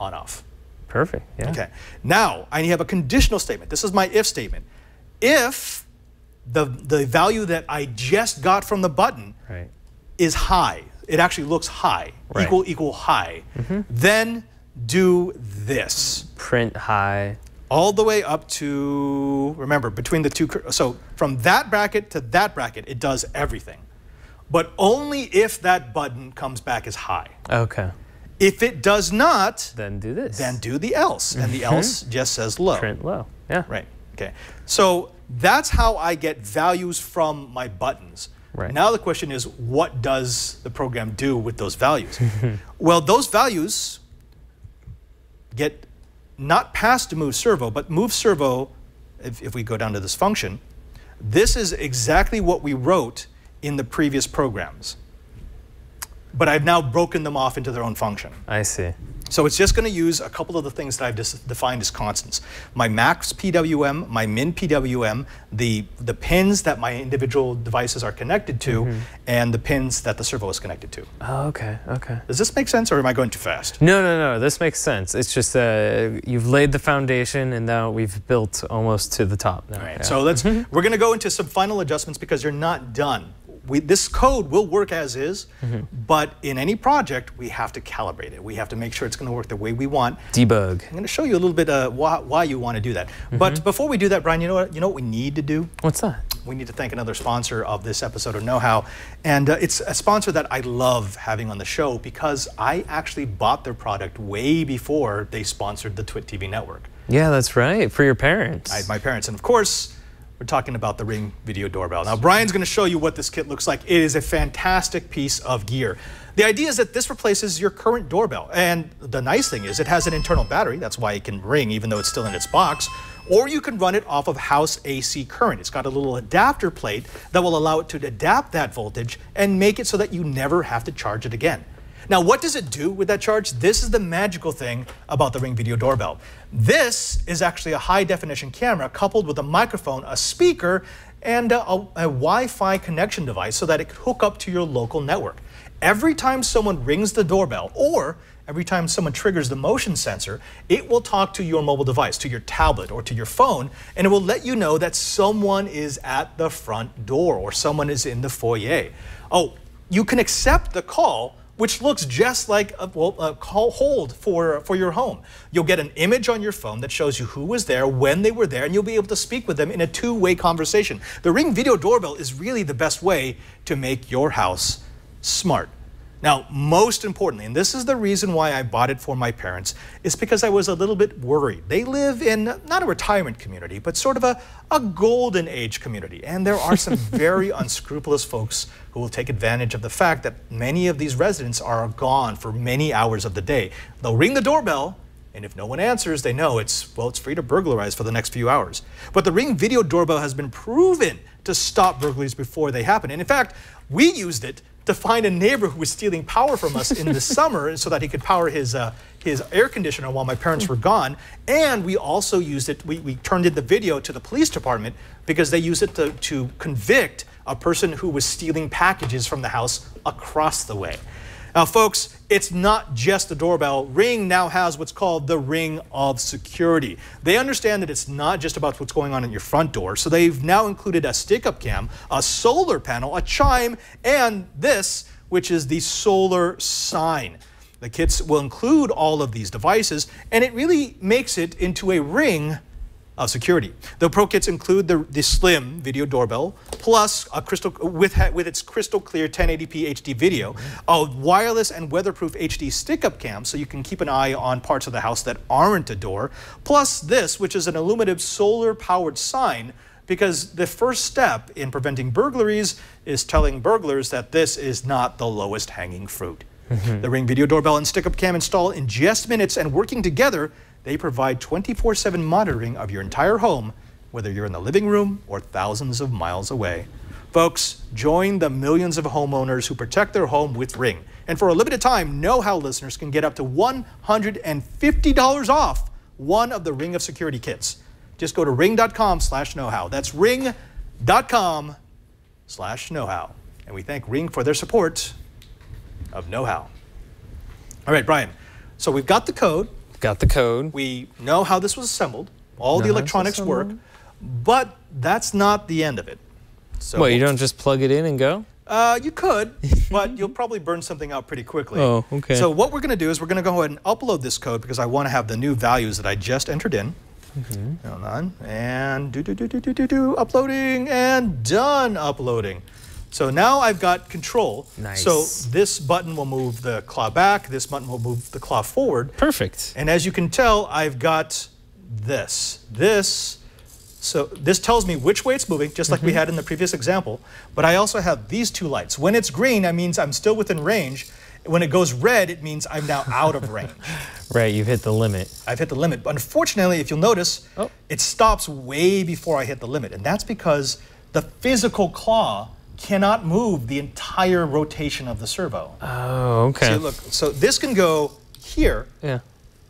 on off. Perfect, yeah. Okay, now I have a conditional statement. This is my if statement. If the, the value that I just got from the button right. is high, it actually looks high, right. equal, equal, high. Mm-hmm. Then do this. Print high. All the way up to, remember, between the two, so from that bracket to that bracket, it does everything. But only if that button comes back as high. Okay. If it does not, then do this. Then do the else, and the else just says low. Print low, yeah. Right, okay. So that's how I get values from my buttons. Right. Now the question is, what does the program do with those values? Well, those values get not passed to move servo, but move servo, if, if we go down to this function, this is exactly what we wrote in the previous programs. But I've now broken them off into their own function. I see. So it's just going to use a couple of the things that I've defined as constants. My max P W M, my min P W M, the, the pins that my individual devices are connected to, mm-hmm. and the pins that the servo is connected to. Oh, okay, okay. Does this make sense, or am I going too fast? No, no, no, this makes sense. It's just uh, you've laid the foundation, and now we've built almost to the top. Now. All right, yeah. So let's, mm-hmm. we're going to go into some final adjustments because you're not done. We, this code will work as is, mm-hmm. but in any project, we have to calibrate it. We have to make sure it's going to work the way we want. Debug. I'm going to show you a little bit uh, why, why you want to do that. Mm-hmm. But before we do that, Bryan, you know what? You know what we need to do? What's that? We need to thank another sponsor of this episode of KnowHow, and uh, it's a sponsor that I love having on the show because I actually bought their product way before they sponsored the Twit T V network. Yeah, that's right. For your parents. I, my parents, and of course. We're talking about the Ring video doorbell. Now, Bryan's gonna show you what this kit looks like. It is a fantastic piece of gear. The idea is that this replaces your current doorbell. And the nice thing is it has an internal battery. That's why it can ring even though it's still in its box. Or you can run it off of house A C current. It's got a little adapter plate that will allow it to adapt that voltage and make it so that you never have to charge it again. Now, what does it do with that charge? This is the magical thing about the Ring video doorbell. This is actually a high-definition camera coupled with a microphone, a speaker, and a, a, a Wi-Fi connection device so that it could hook up to your local network. Every time someone rings the doorbell or every time someone triggers the motion sensor, it will talk to your mobile device, to your tablet or to your phone, and it will let you know that someone is at the front door or someone is in the foyer. Oh, you can accept the call, which looks just like a, well, a call hold for, for your home. You'll get an image on your phone that shows you who was there, when they were there, and you'll be able to speak with them in a two-way conversation. The Ring video doorbell is really the best way to make your house smart. Now, most importantly, and this is the reason why I bought it for my parents, is because I was a little bit worried. They live in, not a retirement community, but sort of a, a golden age community. And there are some very unscrupulous folks who will take advantage of the fact that many of these residents are gone for many hours of the day. They'll ring the doorbell, and if no one answers, they know it's, well, it's free to burglarize for the next few hours. But the Ring video doorbell has been proven to stop burglaries before they happen. And in fact, we used it to find a neighbor who was stealing power from us in the summer so that he could power his, uh, his air conditioner while my parents were gone. And we also used it, we, we turned in the video to the police department because they used it to, to convict a person who was stealing packages from the house across the way. Now, folks, it's not just the doorbell. Ring now has what's called the Ring of Security. They understand that it's not just about what's going on at your front door, so they've now included a stick-up cam, a solar panel, a chime, and this, which is the solar sign. The kits will include all of these devices, and it really makes it into a Ring of Security. The Pro Kits include the, the slim video doorbell, plus a crystal with, with its crystal clear ten eighty p H D video, a wireless and weatherproof H D stick-up cam so you can keep an eye on parts of the house that aren't a door, plus this, which is an illuminative solar-powered sign, because the first step in preventing burglaries is telling burglars that this is not the lowest hanging fruit. Mm-hmm. The Ring video doorbell and stick-up cam install in just minutes, and working together, they provide twenty-four seven monitoring of your entire home, whether you're in the living room or thousands of miles away. Folks, join the millions of homeowners who protect their home with Ring. And for a limited time, KnowHow listeners can get up to one hundred fifty dollars off one of the Ring of Security kits. Just go to ring dot com slash know how. That's ring dot com slash know how. And we thank Ring for their support of KnowHow. All right, Bryan, so we've got the code. Got the code. We know how this was assembled. All know the electronics work, but that's not the end of it. So well, you don't just plug it in and go? Uh, you could, but you'll probably burn something out pretty quickly. Oh, okay. So what we're going to do is we're going to go ahead and upload this code because I want to have the new values that I just entered in. Mm-hmm. Hold on. And do, do, do, do, do, do, do, uploading and done uploading. So now I've got control. Nice. So this button will move the claw back. This button will move the claw forward. Perfect. And as you can tell, I've got this. This. So this tells me which way it's moving, just like mm-hmm. we had in the previous example. But I also have these two lights. When it's green, that means I'm still within range. When it goes red, it means I'm now out of range. Right, you've hit the limit. I've hit the limit. But unfortunately, if you'll notice, oh. it stops way before I hit the limit. And that's because the physical claw cannot move the entire rotation of the servo. Oh, okay. So, look, so this can go here, yeah.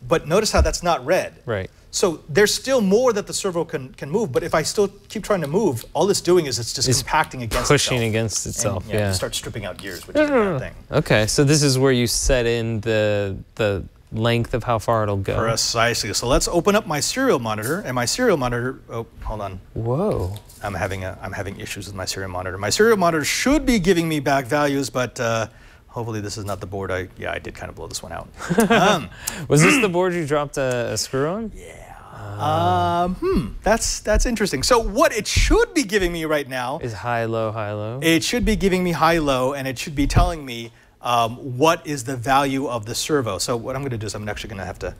but notice how that's not red. Right. So there's still more that the servo can, can move, but if I still keep trying to move, all it's doing is it's just it's compacting against pushing itself. against itself, and, yeah. yeah. start stripping out gears, which is a bad thing. Okay, so this is where you set in the, the length of how far it'll go. Precisely. So let's open up my serial monitor, and my serial monitor, oh, hold on. Whoa. I'm having, a, I'm having issues with my serial monitor. My serial monitor should be giving me back values, but uh, hopefully this is not the board. I Yeah, I did kind of blow this one out. Um, Was this the board you dropped a, a screw on? Yeah. Uh, um, hmm, that's, that's interesting. So what it should be giving me right now is high, low, high, low. It should be giving me high, low, and it should be telling me um, what is the value of the servo. So what I'm going to do is I'm actually going to have to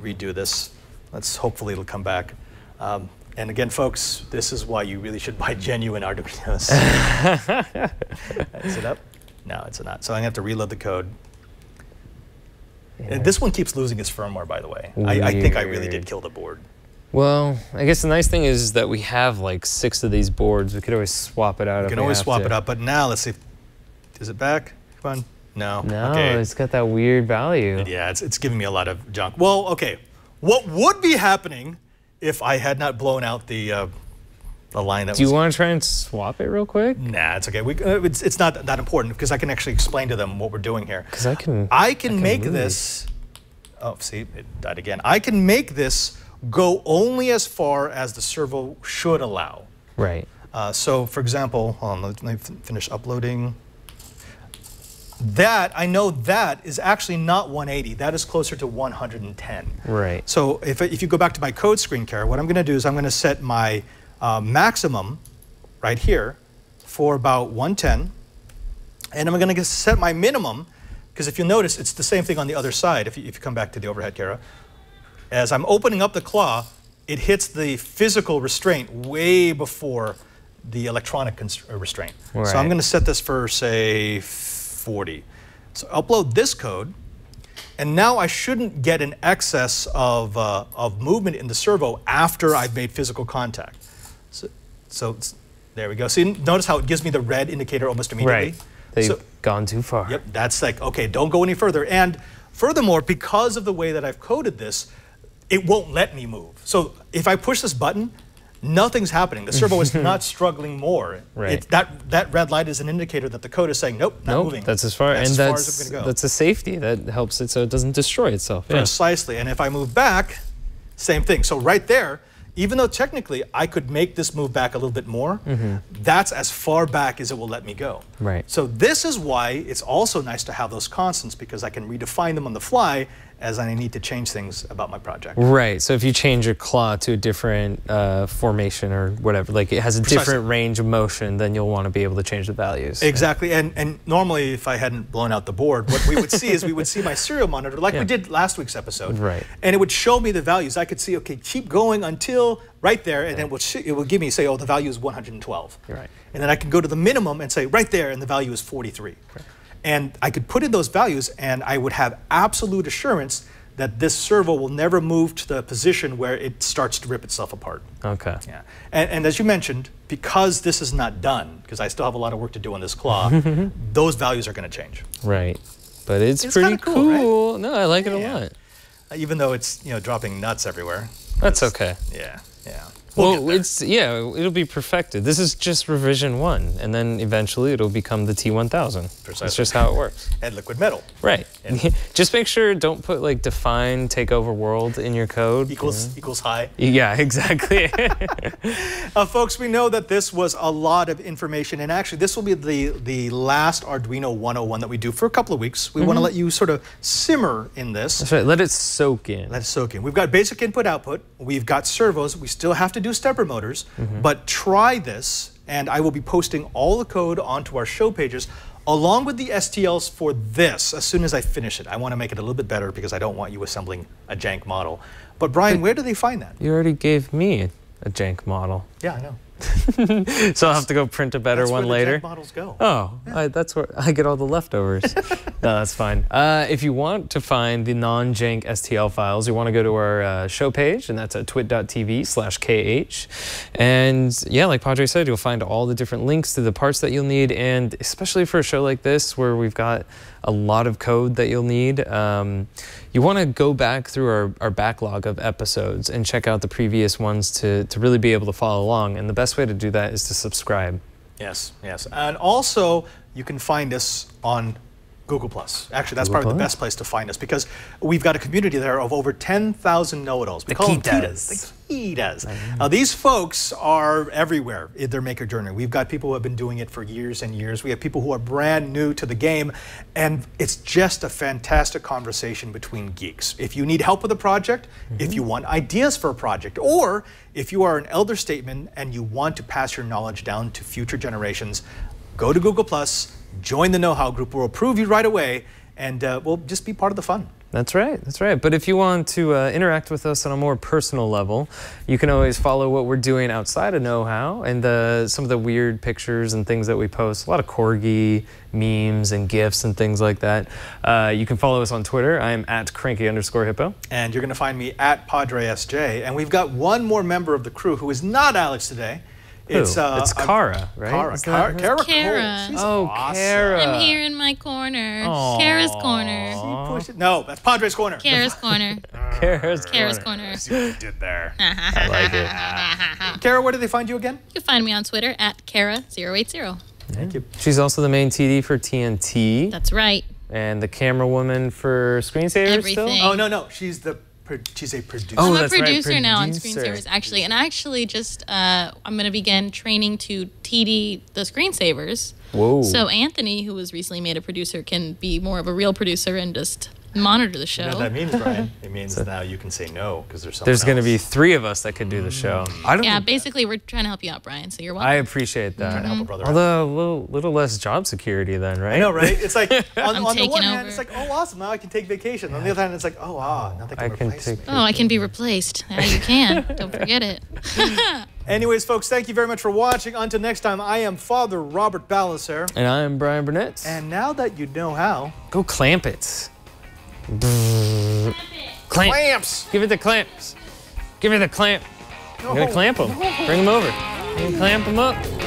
redo this. Let's hopefully it'll come back. Um, And again, folks, this is why you really should buy genuine Arduinos. Is it up? No, it's not. So I'm going to have to reload the code. Yeah. And this one keeps losing its firmware, by the way. I, I think I really did kill the board. Well, I guess the nice thing is that we have like six of these boards. We could always swap it out. We can always swap it out. But now, let's see. Is it back? Come on. No. No, okay. It's got that weird value. Yeah, it's, it's giving me a lot of junk. Well, okay. What would be happening if I had not blown out the uh, the line that was... Do you want to try and swap it real quick? Nah, it's okay. We, uh, it's, it's not that important because I can actually explain to them what we're doing here. Because I can... I can, I can make move. this... Oh, see, it died again. I can make this go only as far as the servo should allow. Right. Uh, so, for example, hold on, let me finish uploading. That, I know that is actually not one eighty. That is closer to one hundred ten. Right. So if, if you go back to my code screen, Kara, what I'm going to do is I'm going to set my uh, maximum right here for about one ten. And I'm going to set my minimum, because if you'll notice, it's the same thing on the other side. If you, if you come back to the overhead, Kara, as I'm opening up the claw, it hits the physical restraint way before the electronic restraint. Right. So I'm going to set this for, say, forty. So upload this code, and now I shouldn't get an excess of, uh, of movement in the servo after I've made physical contact. So, so there we go. See, notice how it gives me the red indicator almost immediately. Right, they've so, gone too far. Yep, that's like, okay, don't go any further. And furthermore, because of the way that I've coded this, it won't let me move. So if I push this button, nothing's happening. The servo is not struggling more. Right. It, that that red light is an indicator that the code is saying, nope, not nope, moving. That's as far, that's and as, that's, far as I'm going to go. That's a safety that helps it so it doesn't destroy itself. Yeah. Precisely. And if I move back, same thing. So right there, even though technically I could make this move back a little bit more, mm-hmm. that's as far back as it will let me go. Right. So this is why it's also nice to have those constants, because I can redefine them on the fly as I need to change things about my project. Right, so if you change your claw to a different uh, formation or whatever, like it has a Precisely. different range of motion, then you'll want to be able to change the values. Exactly, yeah. and, and normally if I hadn't blown out the board, what we would see is we would see my serial monitor, like yeah. we did last week's episode, right. and it would show me the values. I could see, okay, keep going until right there, and yeah. then it would, it would give me, say, oh, the value is one hundred twelve. Right. And then I can go to the minimum and say, right there, and the value is forty-three. Right. And I could put in those values, and I would have absolute assurance that this servo will never move to the position where it starts to rip itself apart. Okay. Yeah. And, and as you mentioned, because this is not done, because I still have a lot of work to do on this claw, those values are going to change. Right. But it's, it's pretty cool. cool. Right? No, I like yeah. it a lot. Even though it's you know dropping nuts everywhere. That's okay. Yeah. Yeah. Well, well it's, yeah, it'll be perfected. This is just revision one, and then eventually it'll become the T one thousand. Precisely. That's just how it works. And liquid metal. Right. And just make sure don't put like define takeover world in your code. Equals, yeah. equals high. Yeah, exactly. uh, folks, we know that this was a lot of information, and actually this will be the, the last Arduino one oh one that we do for a couple of weeks. We mm-hmm. want to let you sort of simmer in this. That's right, let it soak in. Let it soak in. We've got basic input output, we've got servos, we still have to do stepper motors, mm-hmm. but try this, and I will be posting all the code onto our show pages along with the S T Ls for this as soon as I finish it. I want to make it a little bit better because I don't want you assembling a jank model. But Bryan, but where do they find that? You already gave me a jank model. Yeah, I know. So I'll have to go print a better that's one where the later. Jank models go. Oh, yeah. I, that's where I get all the leftovers. No, that's fine. Uh, if you want to find the non-jank S T L files, you want to go to our uh, show page, and that's at twit dot t v slash k h. And yeah, like Padre said, you'll find all the different links to the parts that you'll need, and especially for a show like this where we've got a lot of code that you'll need. Um, you want to go back through our, our backlog of episodes and check out the previous ones to, to really be able to follow along. And the best way to do that is to subscribe. Yes, yes. And also, you can find us on Google plus. Actually, that's Google probably Plus? the best place to find us because we've got a community there of over ten thousand know-it-alls. We the call them Kitas. He does. Uh, these folks are everywhere in their maker journey. We've got people who have been doing it for years and years. We have people who are brand new to the game, and it's just a fantastic conversation between geeks. If you need help with a project, mm-hmm. if you want ideas for a project, or if you are an elder statesman and you want to pass your knowledge down to future generations, go to Google plus, join the KnowHow group. We'll approve you right away, and uh, we'll just be part of the fun. That's right, that's right. But if you want to uh, interact with us on a more personal level, you can always follow what we're doing outside of KnowHow and the, some of the weird pictures and things that we post. A lot of corgi memes and GIFs and things like that. Uh, you can follow us on Twitter. I'm at Cranky underscore Hippo. And you're going to find me at PadreSJ. And we've got one more member of the crew who is not Alex today. Who? It's uh, it's Kara, right? Kara, Kara, Kara, Kara. She's oh, awesome. Kara. I'm here in my corner. Aww. Kara's corner. She pushed it. No, that's Padre's corner. Kara's corner. Kara's corner. Kara's corner. See what you did there. I like it. Kara, where do they find you again? You can find me on Twitter at Kara zero eight zero. Thank you. She's also the main T D for T N T. That's right. And the camera woman for Screensavers. Everything. Still? Oh no, no, she's the. She's a producer. Oh, I'm a producer, right, producer now on Screensavers, actually. And I actually just, uh, I'm going to begin training to T D the Screensavers. Whoa. So Anthony, who was recently made a producer, can be more of a real producer and just monitor the show. You know what that means, Bryan? It means so, now you can say no because there's There's going to be three of us that can do the show. I don't yeah, basically, that. we're trying to help you out, Bryan, so you're welcome. I appreciate that. Mm-hmm. Trying to help a brother Although, out. a little, little less job security then, right? I know, right? It's like, on, on the one over. hand, it's like, oh, awesome, now I can take vacation. Yeah. On the other hand, it's like, oh, ah, now they can I replace can me. Oh, I can be replaced. Yeah, you can. Don't forget it. Anyways, folks, thank you very much for watching. Until next time, I am Father Robert Ballecer. And I am Bryan Burnett. And now that you know how, go clamp it. Clamp. Clamps. Give it the clamps. Give it the clamp. No. You're gonna clamp them. No. Bring them over. You can clamp them up.